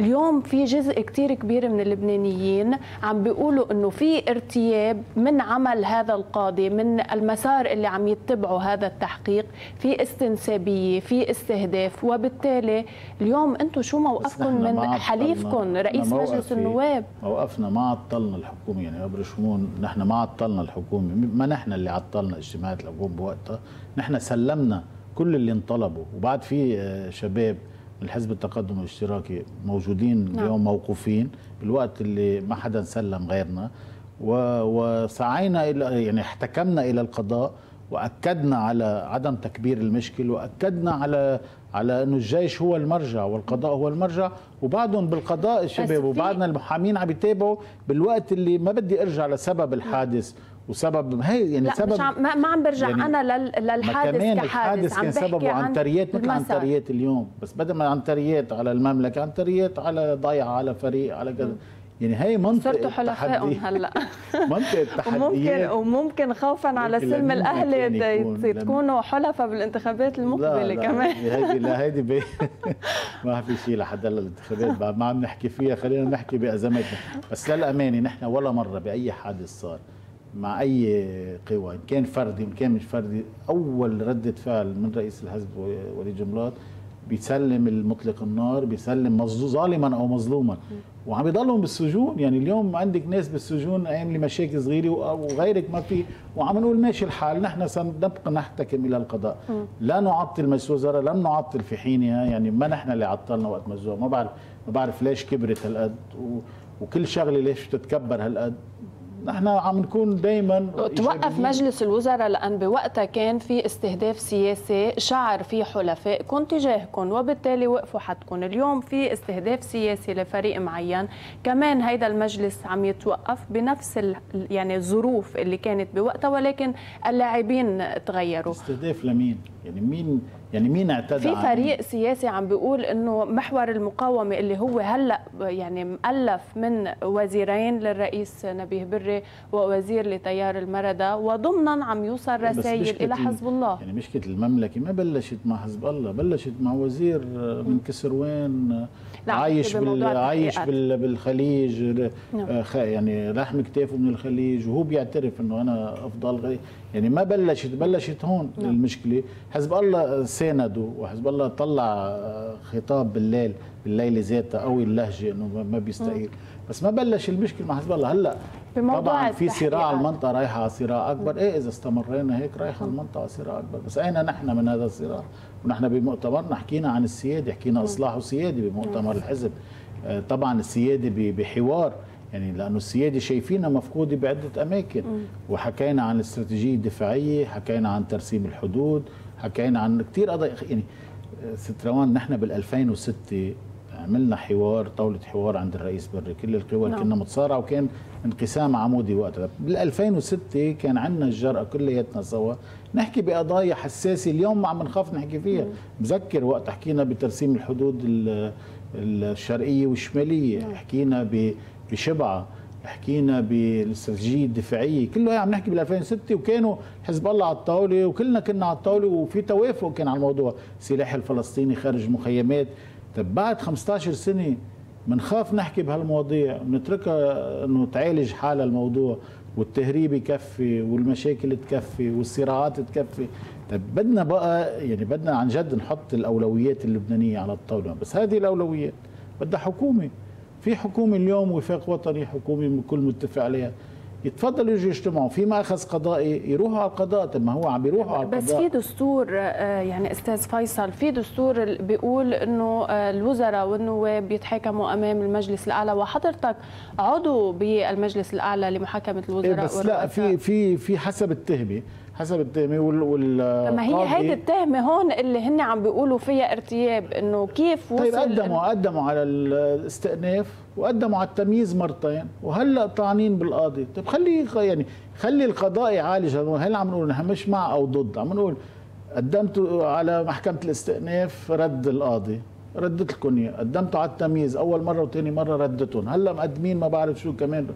اليوم في جزء كتير كبير من اللبنانيين عم بيقولوا انه في ارتياب من عمل هذا القاضي، من المسار اللي عم يتبعه هذا التحقيق، في استنسابية، في استهداف، وبالتالي اليوم انتم شو موقفكم من حليفكم رئيس مجلس النواب؟ موقفنا ما عطلنا الحكومة، يعني أبرشمون نحن ما عطلنا الحكومة، ما نحن اللي عطلنا اجتماعات الحكومة بوقتها، نحن سلمنا كل اللي انطلبوا، وبعد في شباب الحزب التقدم الاشتراكي موجودين اليوم موقوفين بالوقت اللي ما حدا سلم غيرنا، وسعينا الى يعني احتكمنا الى القضاء واكدنا على عدم تكبير المشكل، واكدنا على انه الجيش هو المرجع والقضاء هو المرجع، وبعدهم بالقضاء الشباب وبعدنا المحامين عم يتابعوا بالوقت اللي ما بدي ارجع لسبب الحادث وسبب هي يعني لا سبب ما عم برجع يعني انا للحادث كمان الحادث كان سببه عنتريات مثل عنتريات اليوم، بس بدل ما عنتريات على المملكه عنتريات على ضيعه على فريق على كذا، يعني هي منطقة حلفائهم هلا منطقة التحديات. وممكن خوفا على سلم الاهلي تكونوا حلفاء بالانتخابات المقبله كمان. لا هيدي ما في شيء لحد هلا. الانتخابات بعد ما عم نحكي فيها، خلينا نحكي بازماتنا. بس للامانه نحن ولا مره باي حادث صار مع اي قوى، ان كان فردي وان كان مش فردي، اول رده فعل من رئيس الحزب وليد جنبلاط بيسلم المطلق النار، بيسلم ظالما او مظلوما، وعم بيضلهم بالسجون. يعني اليوم عندك ناس بالسجون عامله مشاكل صغيره وغيرك ما في، وعم نقول ماشي الحال، نحن سنبقى نحتكم الى القضاء، لا نعطل مجلس وزراء، لم نعطل في حينها. يعني ما نحن اللي عطلنا وقت مجلس وزراء. ما بعرف ليش كبرت هالقد، وكل شغله ليش بتتكبر هالقد. نحن عم نكون دائما توقف مجلس الوزراء لأن بوقتها كان في استهداف سياسي، شعر في حلفاء كنت تجاهكم وبالتالي وقفوا حدكم. اليوم في استهداف سياسي لفريق معين، كمان هيدا المجلس عم يتوقف بنفس يعني الظروف اللي كانت بوقتها، ولكن اللاعبين تغيروا. استهداف لمين؟ يعني مين اعتدى؟ في فريق سياسي عم بيقول انه محور المقاومه اللي هو هلا يعني مؤلف من وزيرين للرئيس نبيه بري ووزير لتيار المردة، وضمنا عم يوصل رسائل الى حزب الله. يعني مشكله المملكه ما بلشت مع حزب الله، بلشت مع وزير من كسروان عايش بالخليج، يعني لحم كتافه من الخليج، وهو بيعترف انه انا افضل غير. يعني ما بلشت هون المشكله. حزب الله ساندوا، وحزب الله طلع خطاب بالليل ذاته قوي اللهجه انه ما بيستقيل، بس ما بلش المشكله مع حزب الله. هلا طبعا في صراع، المنطقه رايحه على صراع اكبر. ايه اذا استمرينا هيك رايحه المنطقه على صراع اكبر، بس اين نحن من هذا الصراع؟ ونحن بمؤتمرنا حكينا عن السياده، حكينا اصلاح وسياده بمؤتمر الحزب. طبعا السياده بحوار، يعني لانه السياده شايفينها مفقوده بعده اماكن، وحكينا عن الاستراتيجيه الدفاعيه، حكينا عن ترسيم الحدود، حكينا عن كثير قضايا. يعني ست روان، نحن بال 2006 عملنا حوار، طاوله حوار عند الرئيس بري، كل القوى كنا متصارعه وكان انقسام عمودي وقتها. بال 2006 كان عندنا الجرأه كلياتنا سوا نحكي بقضايا حساسه اليوم ما عم نخاف نحكي فيها. بذكر وقت حكينا بترسيم الحدود الشرقيه والشماليه، حكينا بشبعه، حكينا بالاستراتيجيه الدفاعيه، كله عم نحكي بال 2006 وكانوا حزب الله على الطاوله وكلنا كنا على الطاوله وفي توافق كان على الموضوع، سلاح الفلسطيني خارج مخيمات. طب بعد 15 سنه بنخاف نحكي بهالمواضيع، بنتركها انه تعالج حالها الموضوع، والتهريب يكفي، والمشاكل تكفي، والصراعات تكفي. طب بدنا بقى، يعني بدنا عن جد نحط الاولويات اللبنانيه على الطاوله، بس هذه الاولويات بدها حكومه. في حكومه اليوم وفاق وطني، حكومه الكل متفق عليها، يتفضلوا يجوا يجتمعوا، في ماخذ قضائي يروحوا على القضاء. طب ما هو عم بيروحوا على القضاء، بس في دستور. يعني استاذ فيصل، في دستور بيقول انه الوزراء والنواب بيتحاكموا امام المجلس الاعلى، وحضرتك عضو بالمجلس الاعلى لمحاكمه الوزراء والرؤساء. بس لا، في حسب التهمه ما هي هيدي التهمه هون اللي هن عم بيقولوا فيها ارتياب، انه كيف وصل. طيب قدموا على الاستئناف وقدموا على التمييز مرتين، وهلا طعنين بالقاضي. طيب خلي القضاء يعالج. هلا عم نقول نحن مش مع او ضد، عم نقول قدمتوا على محكمه الاستئناف، رد القاضي، ردت لكم اياه. قدمتوا على التمييز اول مره وثاني مره، ردتهم. هلا مقدمين ما بعرف شو كمان.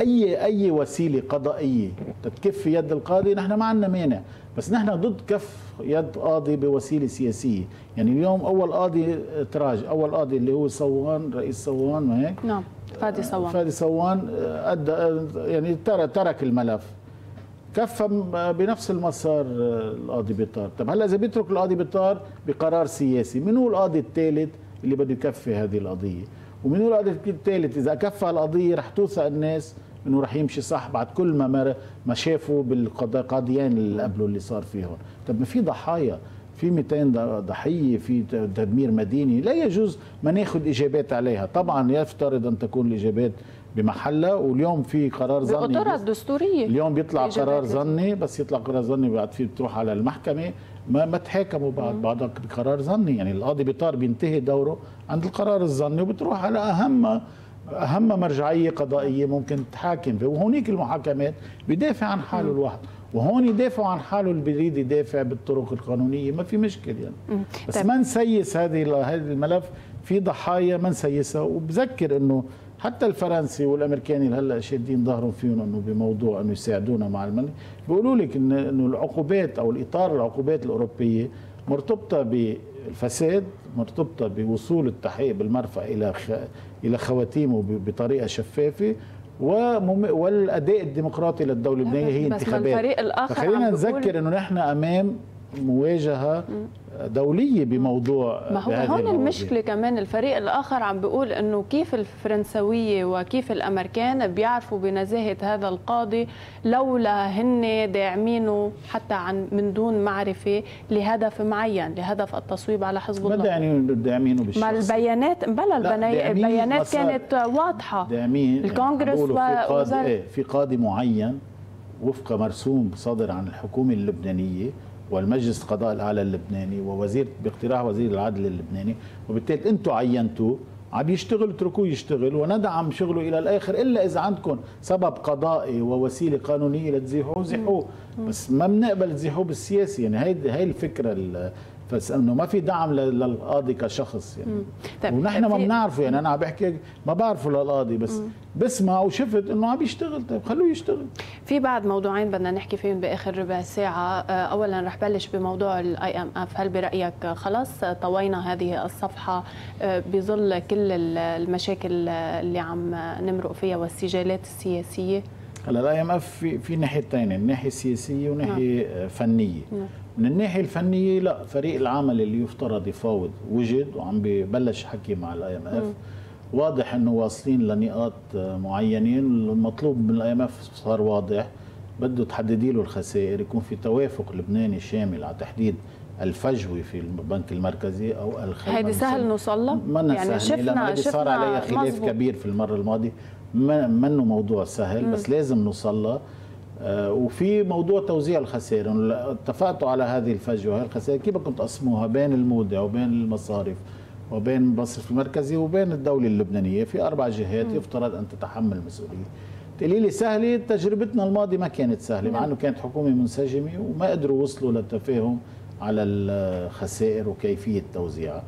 اي وسيله قضائيه تكفي يد القاضي نحن ما عندنا مانع، بس نحن ضد كف يد قاضي بوسيله سياسيه. يعني اليوم اول قاضي تراجع، اول قاضي اللي هو صوان، رئيس صوان، ما هيك؟ نعم، فادي صوان ادى، يعني ترك الملف، كف بنفس المسار القاضي بطار. طب هلا اذا بيترك القاضي بطار بقرار سياسي، من هو القاضي الثالث اللي بده يكفي هذه القضيه؟ ومن هو القاضي الثالث؟ اذا كفى القضيه رح توثق الناس انه رح يمشي صح بعد كل ما شافوا بالقاضيين اللي قبله اللي صار فيهم. طب ما في ضحايا، في 200 ضحيه، في تدمير مدني، لا يجوز ما ناخذ اجابات عليها. طبعا يفترض ان تكون الاجابات بمحلها، واليوم في قرار ظني بالقطرة الدستوريه، اليوم بيطلع قرار ظني، بس يطلع قرار ظني بعد في بتروح على المحكمه ما تحاكموا بعد قرار ظني. يعني القاضي بيطار بينتهي دوره عند القرار الظني وبتروح على اهم مرجعيه قضائيه ممكن تحاكم فيه، وهونيك المحاكمات بيدافع عن حاله الواحد، وهون يدافعوا عن حاله اللي بيريد يدافع بالطرق القانونيه، ما في مشكله يعني. بس ما نسيس هذا الملف، في ضحايا ما نسيسها. وبذكر انه حتى الفرنسي والامريكاني اللي هلا شادين ظهرهم فيهم انه بموضوع انه يساعدونا مع الملك، بيقولوا لك انه العقوبات او الاطار العقوبات الاوروبيه مرتبطه بالفساد، مرتبطه بوصول التحقيق بالمرفأ الى خواتيمه بطريقه شفافه، والاداء الديمقراطي للدوله اللبنانيه هي انتخابات. خلينا نذكر انه نحن امام مواجهه دوليه بموضوع. ما هو هون المشكله كمان، الفريق الاخر عم بيقول انه كيف الفرنسويه وكيف الامريكان بيعرفوا بنزاهه هذا القاضي لولا هن داعمينه حتى عن من دون معرفه لهدف معين، لهدف التصويب على حزب الله. ما يعني داعمينه بالشخص؟ ما البيانات البيانات كانت واضحه. داعمين الكونغرس في قاضي معين وفق مرسوم صادر عن الحكومه اللبنانيه والمجلس القضاء الأعلى اللبناني ووزير باقتراح وزير العدل اللبناني، وبالتالي انتم عينتوه عم يشتغل، اتركوه يشتغل وندعم شغله الى الاخر الا اذا عندكم سبب قضائي ووسيله قانونيه لتزيحوه زيحوه، بس ما بنقبل تزيحوه بالسياسي. يعني هي الفكره، انه ما في دعم للقاضي كشخص يعني. طيب ونحن ما بنعرفه، يعني انا عم بحكي ما بعرفه للقاضي، بس بسمع وشفت انه عم يشتغل. طيب خلوه يشتغل. في بعد موضوعين بدنا نحكي فيهم باخر ربع ساعه. اولا رح بلش بموضوع الاي ام اف، هل برايك خلص طوينا هذه الصفحه بظل كل المشاكل اللي عم نمرق فيها والسجالات السياسيه؟ هلا الاي ام اف في ناحيتين، الناحيه السياسيه وناحيه فنيه. من الناحيه الفنيه لا، فريق العمل اللي يفترض يفاوض وجد وعم ببلش حكي مع الاي ام اف، واضح انه واصلين لنقاط معينين، المطلوب من الاي ام اف صار واضح، بده تحددي له الخسائر، يكون في توافق لبناني شامل على تحديد الفجوه في البنك المركزي او الخليج. هيدي سهل نوصل لها؟ يعني شفنا صار عليها خلاف مزبوط. كبير في المره الماضيه، منه موضوع سهل بس لازم نوصل لها. وفي موضوع توزيع الخسائر، اتفقتوا على هذه الفجوه، هاي الخسائر كيف بدكم تقسموها بين المودع وبين المصارف وبين المصرف المركزي وبين الدوله اللبنانيه، في 4 جهات يفترض ان تتحمل مسؤوليه. تقولي لي سهله، تجربتنا الماضيه ما كانت سهله، مع انه كانت حكومه منسجمه وما قدروا وصلوا للتفاهم على الخسائر وكيفيه توزيعها.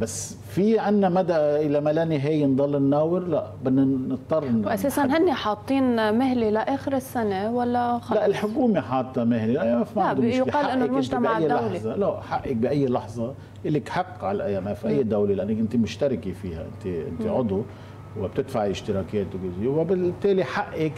بس في عندنا مدى الى ما لا نهايه نضل نناور، لا بدنا نضطر. واساسا هن حاطين مهله لاخر السنه ولا خلص؟ لا الحكومه حاطه مهله، لا يقال انه المجتمع الدولي لا، حقك باي لحظه لك حق على الاي ام اف اي دوله، لانك انت مشتركه فيها، انت عضو وبتدفعي اشتراكات وبالتالي حقك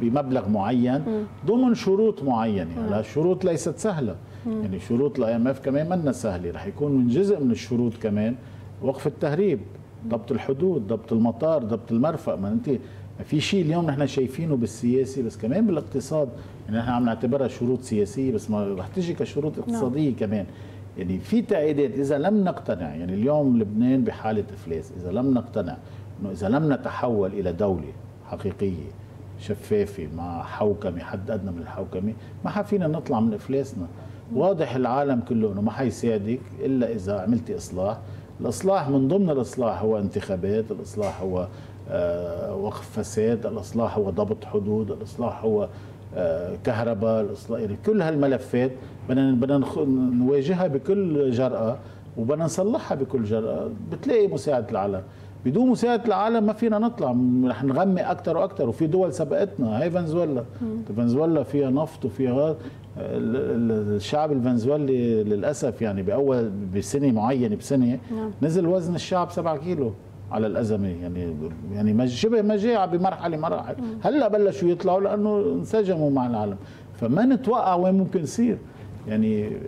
بمبلغ معين ضمن شروط معينه. هلا الشروط ليست سهله، يعني شروط الاي ام اف كمان منا سهله، رح يكون من جزء من الشروط كمان وقف التهريب، ضبط الحدود، ضبط المطار، ضبط المرفأ. ما انت ما في شيء اليوم نحن شايفينه بالسياسي بس كمان بالاقتصاد، يعني نحن عم نعتبرها شروط سياسيه بس ما رح تجي كشروط اقتصاديه كمان. يعني في تعقيدات اذا لم نقتنع، يعني اليوم لبنان بحاله افلاس، اذا لم نقتنع انه اذا لم نتحول الى دوله حقيقيه شفافه مع حوكمه، حد ادنى من الحوكمه، ما حفينا نطلع من افلاسنا. واضح العالم كله انه ما حيساعدك الا اذا عملتي اصلاح، الاصلاح من ضمن الاصلاح هو انتخابات، الاصلاح هو وقف فساد، الاصلاح هو ضبط حدود، الاصلاح هو كهرباء، الاصلاح يعني كل هالملفات بدنا نواجهها بكل جرأة وبدنا نصلحها بكل جرأة، بتلاقي مساعدة العالم. بدون مساعدة العالم ما فينا نطلع، رح نغمق أكثر وأكثر، وفي دول سبقتنا، هي فنزويلا. فنزويلا فيها نفط وفيها غاز، الشعب الفنزويلي للأسف يعني بأول بسنة معينة بسنة نزل وزن الشعب 7 كيلو على الأزمة، يعني شبه مجاعة بمرحلة مراحل، هلا بلشوا يطلعوا لأنه انسجموا مع العالم، فما نتوقع وين ممكن يصير، يعني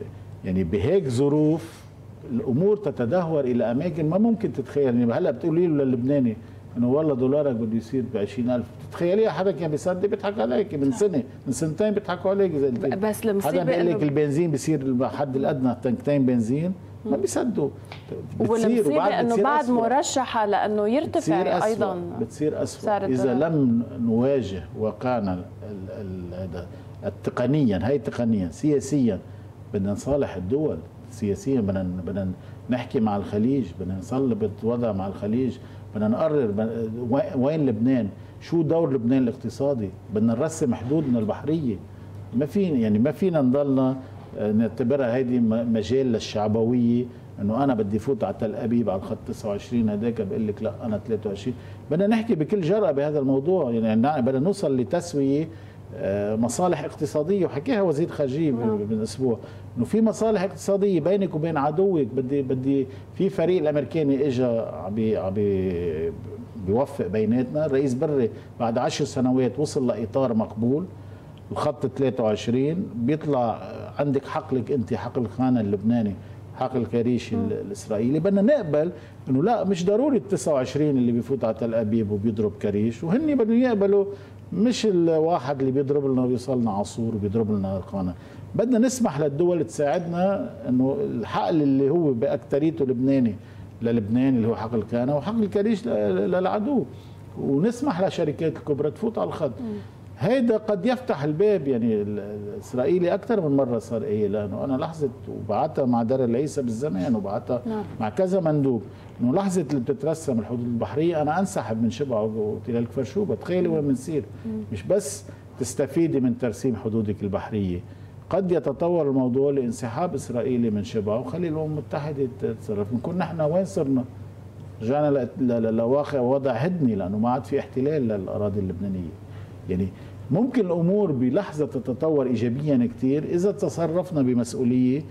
بهيك ظروف الامور تتدهور الى اماكن ما ممكن تتخيل. يعني هلا بتقولي له للبناني انه والله دولارك بده يصير ب 20000، بتتخيليها حدا كان بيصدق؟ بيضحكوا عليك، من سنه من سنتين بيضحكوا عليك. بس المصيبه حدا بيقول لك البنزين بيصير بحد الادنى تنكتين بنزين، ما بيصدقوا. والمصيبه انه بعد مرشحه لانه يرتفع ايضا، بتصير اسوء اذا لم نواجه واقعنا التقنيا، هي تقنيا سياسيا بدنا نصالح الدول سياسيا، بدنا نحكي مع الخليج، بدنا نصلب الوضع مع الخليج، بدنا نقرر وين لبنان، شو دور لبنان الاقتصادي، بدنا نرسم حدودنا البحريه. ما فينا نضلنا نعتبرها هيدي مجال للشعبويه، انه انا بدي فوت على تل ابيب على الخط 29 هداك بقول لك لا انا 23، بدنا نحكي بكل جرأة بهذا الموضوع، يعني بدنا نوصل لتسوية مصالح اقتصادية، وحكيها وزير خارجية من أسبوع إنه في مصالح اقتصادية بينك وبين عدوك. بدي في فريق الأمريكاني إجا بيوفق بيناتنا، الرئيس بري بعد 10 سنوات وصل لإطار مقبول، الخط 23 بيطلع عندك حقلك أنت، حقل خانة اللبناني، حقل كريش الإسرائيلي. بدنا نقبل إنه لا، مش ضروري ال 29 اللي بيفوت على تل أبيب وبيضرب كريش، وهن بدهم يقبلوا مش الواحد اللي بيضرب لنا وبيوصلنا عصور وبيضرب لنا خانة. بدنا نسمح للدول تساعدنا إنه الحقل اللي هو بأكتريته لبناني للبنان اللي هو حقل كانا، وحقل كريش للعدو، ونسمح لشركات الكبرى تفوت على الخط. هيدا قد يفتح الباب، يعني الاسرائيلي اكثر من مره صار ايه، لانه انا لحظه وبعتها مع دار العيسى بالزمان وبعتها مع كذا مندوب، انه لحظه اللي بتترسم الحدود البحريه انا انسحب من شبع وتلال كفرشوبه. تخيلي وين بنصير، مش بس تستفيدي من ترسيم حدودك البحريه، قد يتطور الموضوع لانسحاب اسرائيلي من شبع وخلي الامم المتحده تتصرف. نكون نحن وين صرنا؟ رجعنا لواقع وضع هدني، لانه ما عاد في احتلال للاراضي اللبنانيه. يعني ممكن الأمور بلحظة تتطور إيجابيا كتير إذا تصرفنا بمسؤولية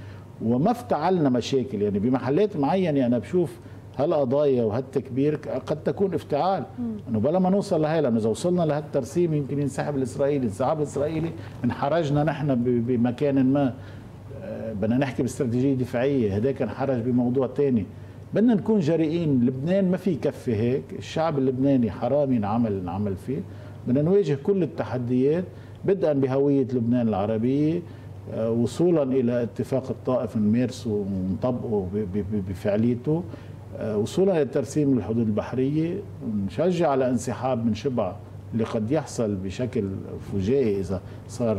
وما افتعلنا مشاكل. يعني بمحلات معينة أنا بشوف هالقضايا وهالتكبير قد تكون افتعال، أنه بلا ما نوصل لهي، لأنه إذا وصلنا لهالترسيم يمكن ينسحب الإسرائيلي، انسحاب الإسرائيلي انحرجنا نحن بمكان ما، بدنا نحكي باستراتيجية دفاعية، هداك انحرج بموضوع تاني. بدنا نكون جريئين، لبنان ما في كفي هيك، الشعب اللبناني حرامي نعمل فيه. بدنا نواجه كل التحديات، بدءا بهوية لبنان العربية، وصولا إلى اتفاق الطائف نمارسه ونطبقه بفعاليته، وصولا لترسيم الحدود البحرية، نشجع على انسحاب من شبع اللي قد يحصل بشكل فجائي إذا صار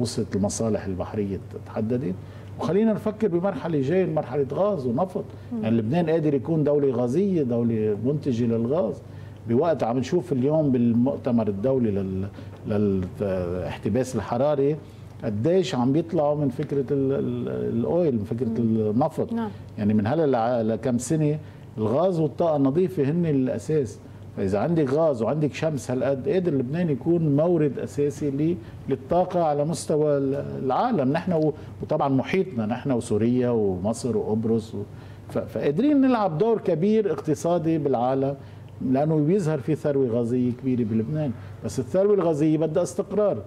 وصلت المصالح البحرية تحددت. وخلينا نفكر بمرحلة جاية، مرحلة غاز ونفط، يعني لبنان قادر يكون دولة غازية، دولة منتجة للغاز. بوقت عم نشوف اليوم بالمؤتمر الدولي للاحتباس الحراري قديش عم بيطلعوا من فكره الاويل، من فكره النفط. يعني من هلا لكم سنه الغاز والطاقه النظيفه هن الاساس، فاذا عندك غاز وعندك شمس هالقد قادر لبنان يكون مورد اساسي للطاقه على مستوى العالم، نحن وطبعا محيطنا، نحن وسوريا ومصر وقبرص، فقادرين نلعب دور كبير اقتصادي بالعالم، لأنه بيظهر في ثروة غازية كبيرة بلبنان. بس الثروة الغازية بدها استقرار،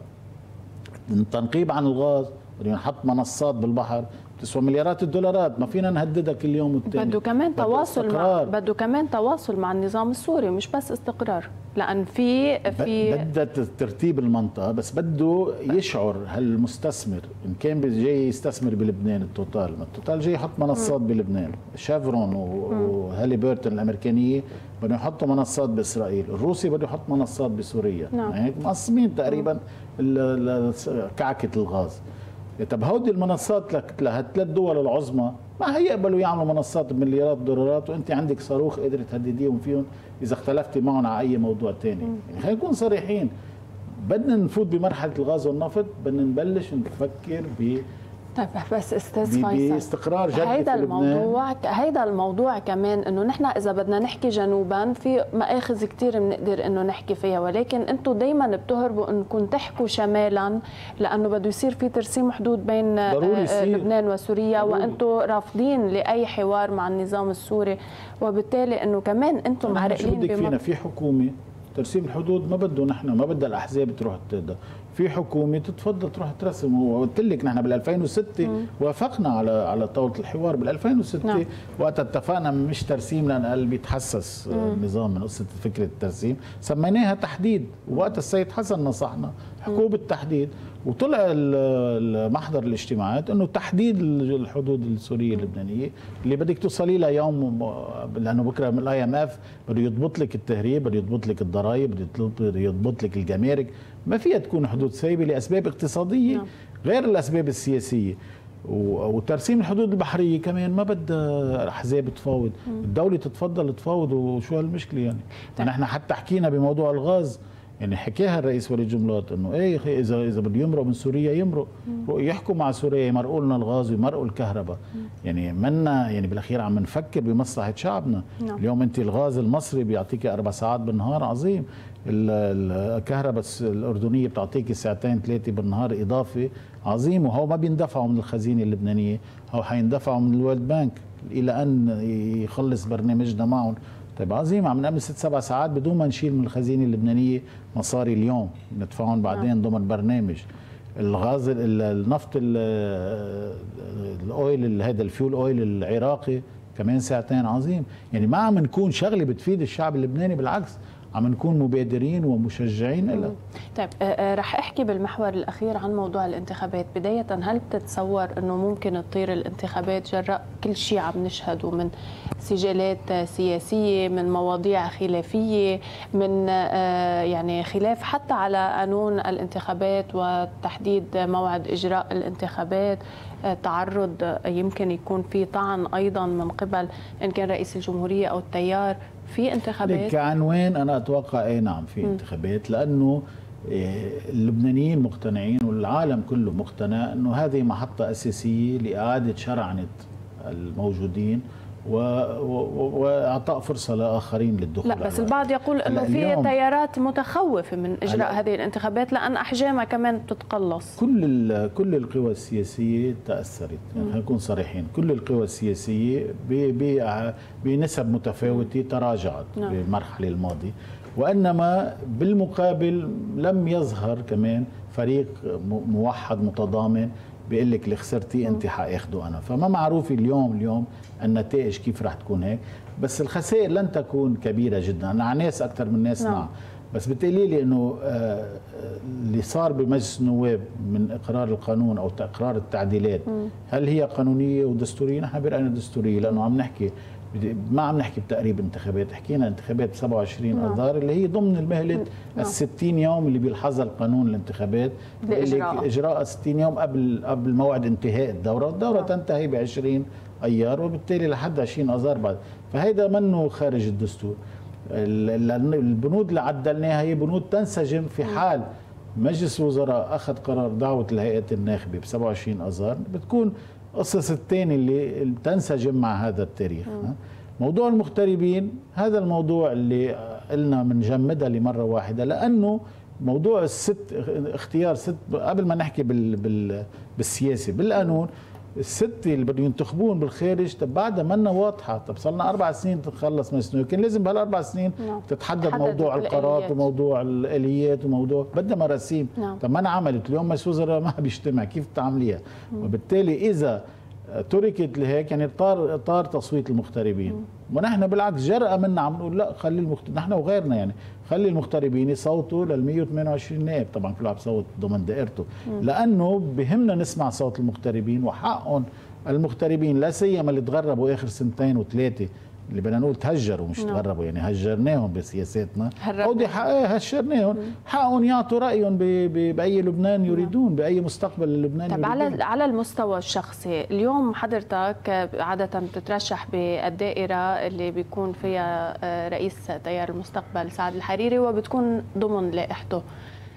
التنقيب عن الغاز، بدنا نحط منصات بالبحر بتسوى مليارات الدولارات، ما فينا نهددها كل يوم والتاني. بده كمان تواصل مع النظام السوري، مش بس استقرار، لأن في بدها ترتيب المنطقة، بس بده يشعر هالمستثمر إن كان جاي يستثمر بلبنان. التوتال جاي يحط منصات بلبنان، شافرون وهالي بيرتون الأمريكانية بدهم يحطوا منصات بإسرائيل، الروسي بده يحط منصات بسوريا، يعني مقسمين تقريبا كعكة الغاز. طب هودي المنصات لهالثلاث دول العظمى ما هيقبلوا يعملوا منصات بمليارات الدولارات وانت عندك صاروخ قدرت تهدديهم فيهم اذا اختلفتي معهم على اي موضوع ثاني. يعني خلينا نكون صريحين، بدنا نفوت بمرحله الغاز والنفط، بدنا نبلش نفكر ب بس استاذ فيصل باستقرار جدي هيدا الموضوع كمان، انه نحن اذا بدنا نحكي جنوبا في مآخذ كثير بنقدر انه نحكي فيها، ولكن انتم دائما بتهربوا انكم تحكوا شمالا لانه بده يصير في ترسيم حدود بين لبنان وسوريا، وانتم رافضين لاي حوار مع النظام السوري، وبالتالي انه كمان انتم عارفين فينا في حكومه ترسيم الحدود، ما بده نحن، ما بدها الاحزاب تروح تهدى، في حكومه تتفضل تروح ترسم. وقلت لك نحن بال 2006 وافقنا على طاوله الحوار بال 2006، وقت اتفقنا مش ترسيم، لان قال بيتحسس النظام من قصه فكره الترسيم، سميناها تحديد، ووقت السيد حسن نصحنا حكومه التحديد، وطلع محضر الاجتماعات انه تحديد الحدود السوريه اللبنانيه اللي بدك توصلي لها يوم، لانه بكره من الاي ام اف بده يضبط لك التهريب، بده يضبط لك الضرائب، بده يضبط لك الجمارك، ما فيها تكون حدود سايبه لاسباب اقتصاديه غير الاسباب السياسيه. وترسيم الحدود البحريه كمان ما بدها احزاب تفاوض، الدوله تتفضل تفاوض، وشو هالمشكله يعني؟ نحن حتى حكينا بموضوع الغاز يعني حكاها الرئيس وليد جنبلاط انه ايه اذا بده يمرق من سوريا يمرق، يحكوا مع سوريا يمرقوا لنا الغاز ويمرقوا الكهرباء. يعني منا يعني بالاخير عم نفكر بمصلحه شعبنا. اليوم انت الغاز المصري بيعطيك 4 ساعات بالنهار، عظيم. الكهرباء الاردنيه بتعطيك 2-3 ساعات بالنهار اضافي، عظيم. وهو ما بيندفعوا من الخزينه اللبنانيه، هو حيندفعوا من الورد بانك الى ان يخلص برنامجنا معهم. طيب عظيم، عم نعمل 6-7 ساعات بدون ما نشيل من الخزينه اللبنانيه مصاري اليوم ندفعهم بعدين ضمن برنامج. الغاز النفط الاويل هذا الفيول اويل العراقي كمان 2 ساعة، عظيم. يعني ما عم نكون شغله بتفيد الشعب اللبناني، بالعكس عم نكون مبادرين ومشجعين لها. طيب رح احكي بالمحور الاخير عن موضوع الانتخابات. بدايه، هل بتتصور انه ممكن تطير الانتخابات جراء كل شيء عم نشهده من سجالات سياسيه، من مواضيع خلافيه، من يعني خلاف حتى على قانون الانتخابات وتحديد موعد اجراء الانتخابات، تعرض يمكن يكون في طعن ايضا من قبل ان كان رئيس الجمهوريه او التيار في انتخابات؟ كعنوان انا اتوقع اي نعم في انتخابات، لانه اللبنانيين مقتنعين والعالم كله مقتنع انه هذه محطه اساسيه لاعاده شرعنه الموجودين واعطاء فرصه لاخرين للدخول. لا بس البعض يقول انه في تيارات متخوفه من اجراء هذه الانتخابات لان احجامها كمان بتتقلص. كل القوى السياسيه تاثرت، يعني خلينا نكون صريحين، كل القوى السياسيه بنسب متفاوته تراجعت بالمرحله الماضيه، وانما بالمقابل لم يظهر كمان فريق موحد متضامن بيقول لك اللي خسرتيه انت حاخده انا. فما معروف اليوم النتائج كيف رح تكون هيك، بس الخسائر لن تكون كبيره جدا. انا ناس اكثر من ناس نعم، بس بتقولي لي انه اللي صار بمجلس النواب من اقرار القانون او اقرار التعديلات هل هي قانونيه ودستوريه؟ نحن براينا دستوريه، لانه عم نحكي ما عم نحكي بتقريب انتخابات، حكينا انتخابات 27 اذار اللي هي ضمن المهله ال60 يوم اللي بيلحظها القانون الانتخابات لاجراء 60 يوم قبل موعد انتهاء الدوره، والدوره تنتهي ب 20 ايار وبالتالي لحد 20 اذار بعد، فهيدا منه خارج الدستور. البنود اللي عدلناها هي بنود تنسجم في حال مجلس الوزراء اخذ قرار دعوه الهيئات الناخبه ب 27 اذار، بتكون قصص الثاني اللي تنسجم مع هذا التاريخ. موضوع المغتربين هذا الموضوع اللي قلنا بنجمدها لمره واحده، لانه موضوع اختيار 6 قبل ما نحكي بالسياسه بالقانون، ال6 اللي بدهم ينتخبون بالخارج، طب بعدها منا واضحه. طب صار لنا 4 سنين تتخلص مسنون، كان لازم بهال4 سنين تتحدد موضوع القرارات وموضوع الاليات وموضوع بدها مراسيم. طب ما انعملت، اليوم مجلس الوزراء ما بيجتمع، كيف بتعمليها؟ وبالتالي اذا تركت لهيك يعني اطار تصويت المغتربين، ونحن بالعكس جرأة منا عم نقول لا خلي نحن وغيرنا يعني خلي المغتربين يصوتوا لل 128 نائب، طبعا كل واحد بصوت ضمن دائرته، لانه بهمنا نسمع صوت المغتربين وحقهم المغتربين، لا سيما اللي تغربوا اخر 2 و 3 اللي بدنا نقول تهجروا مش تغربوا، يعني هجرناهم بسياساتنا او هجرناهم، حقهم يعطوا رايهم باي لبنان يريدون، باي مستقبل لبنان يريدون. طب على المستوى الشخصي اليوم حضرتك عاده بتترشح بالدائره اللي بيكون فيها رئيس تيار المستقبل سعد الحريري وبتكون ضمن لائحته،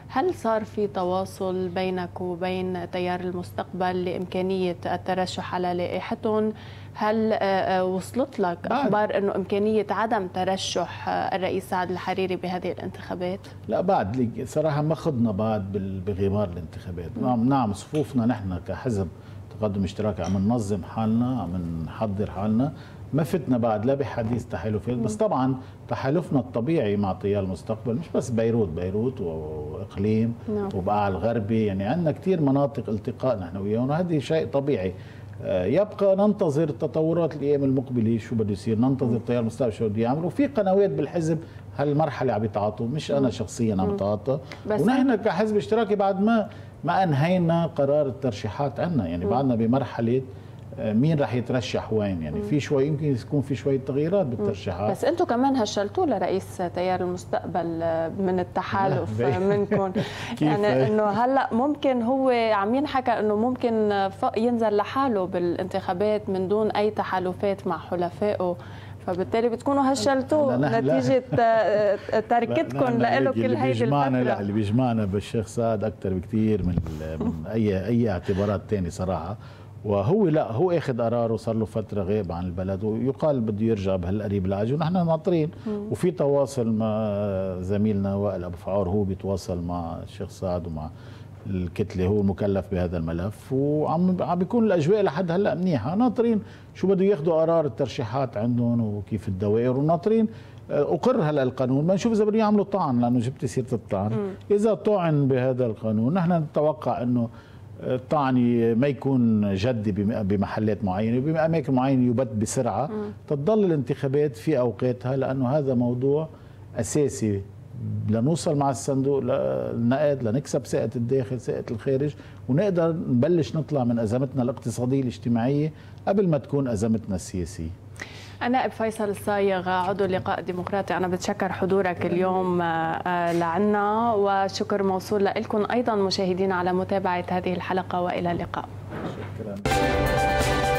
هل صار في تواصل بينك وبين تيار المستقبل لإمكانية الترشح على لائحتهم؟ هل وصلت لك أخبار أنه إمكانية عدم ترشح الرئيس سعد الحريري بهذه الانتخابات؟ لا بعد صراحة ما خضنا بعد بغمار الانتخابات. نعم صفوفنا نحن كحزب تقدم اشتراكي عم ننظم حالنا، عم نحضر حالنا، ما فتنا بعد لا بحديث تحالفات، بس طبعا تحالفنا الطبيعي مع تيار المستقبل مش بس بيروت واقليم وبقاع الغربي، يعني عندنا كثير مناطق التقاء نحن وياهم، وهذا شيء طبيعي. يبقى ننتظر تطورات الايام المقبله شو بده يصير، ننتظر تيار المستقبل شو بده يعمل، وفي قنوات بالحزب هالمرحله عم يتعاطوا، مش انا شخصيا عم بتعاطى، ونحن كحزب اشتراكي بعد ما انهينا قرار الترشيحات عندنا، يعني بعدنا بمرحله مين راح يترشح وين، يعني في شوي يمكن يكون في شويه تغييرات بالترشيحات. بس انتم كمان هشلتوا لرئيس تيار المستقبل من التحالف منكم يعني انه هلا ممكن هو عم ينحكى انه ممكن ينزل لحاله بالانتخابات من دون اي تحالفات مع حلفائه، فبالتالي بتكونوا هشلتوه نتيجه تركتكم له كل هيدي الفتره. لا، اللي بيجمعنا بالشيخ سعد اكثر بكثير من اي اعتبارات ثانيه صراحه. وهو لا، هو اخذ قرار وصار له فتره غياب عن البلد ويقال بده يرجع بهالقريب العاجل ونحن ناطرين، وفي تواصل مع زميلنا وائل ابو فعور، هو بيتواصل مع الشيخ سعد ومع الكتله، هو المكلف بهذا الملف، وعم بيكون الاجواء لحد هلا منيحه، ناطرين شو بده ياخذوا قرار الترشيحات عندهم وكيف الدوائر، وناطرين اقر هلا القانون، ما نشوف اذا بدهم يعملوا طعن، لانه جبت سيره الطعن، اذا طعن بهذا القانون نحن نتوقع انه الطعن ما يكون جدي بمحلات معينه وباماكن معينه يبت بسرعه، تضل الانتخابات في اوقاتها، لانه هذا موضوع اساسي لنوصل مع الصندوق للنقد، لنكسب ثقة الداخل ثقة الخارج، ونقدر نبلش نطلع من أزمتنا الاقتصادية الاجتماعية قبل ما تكون أزمتنا السياسية. النائب فيصل الصايغ عضو لقاء ديمقراطي، أنا بتشكر حضورك اليوم لعنا، وشكر موصول لكم أيضا مشاهدين على متابعة هذه الحلقة، وإلى اللقاء. شكرا.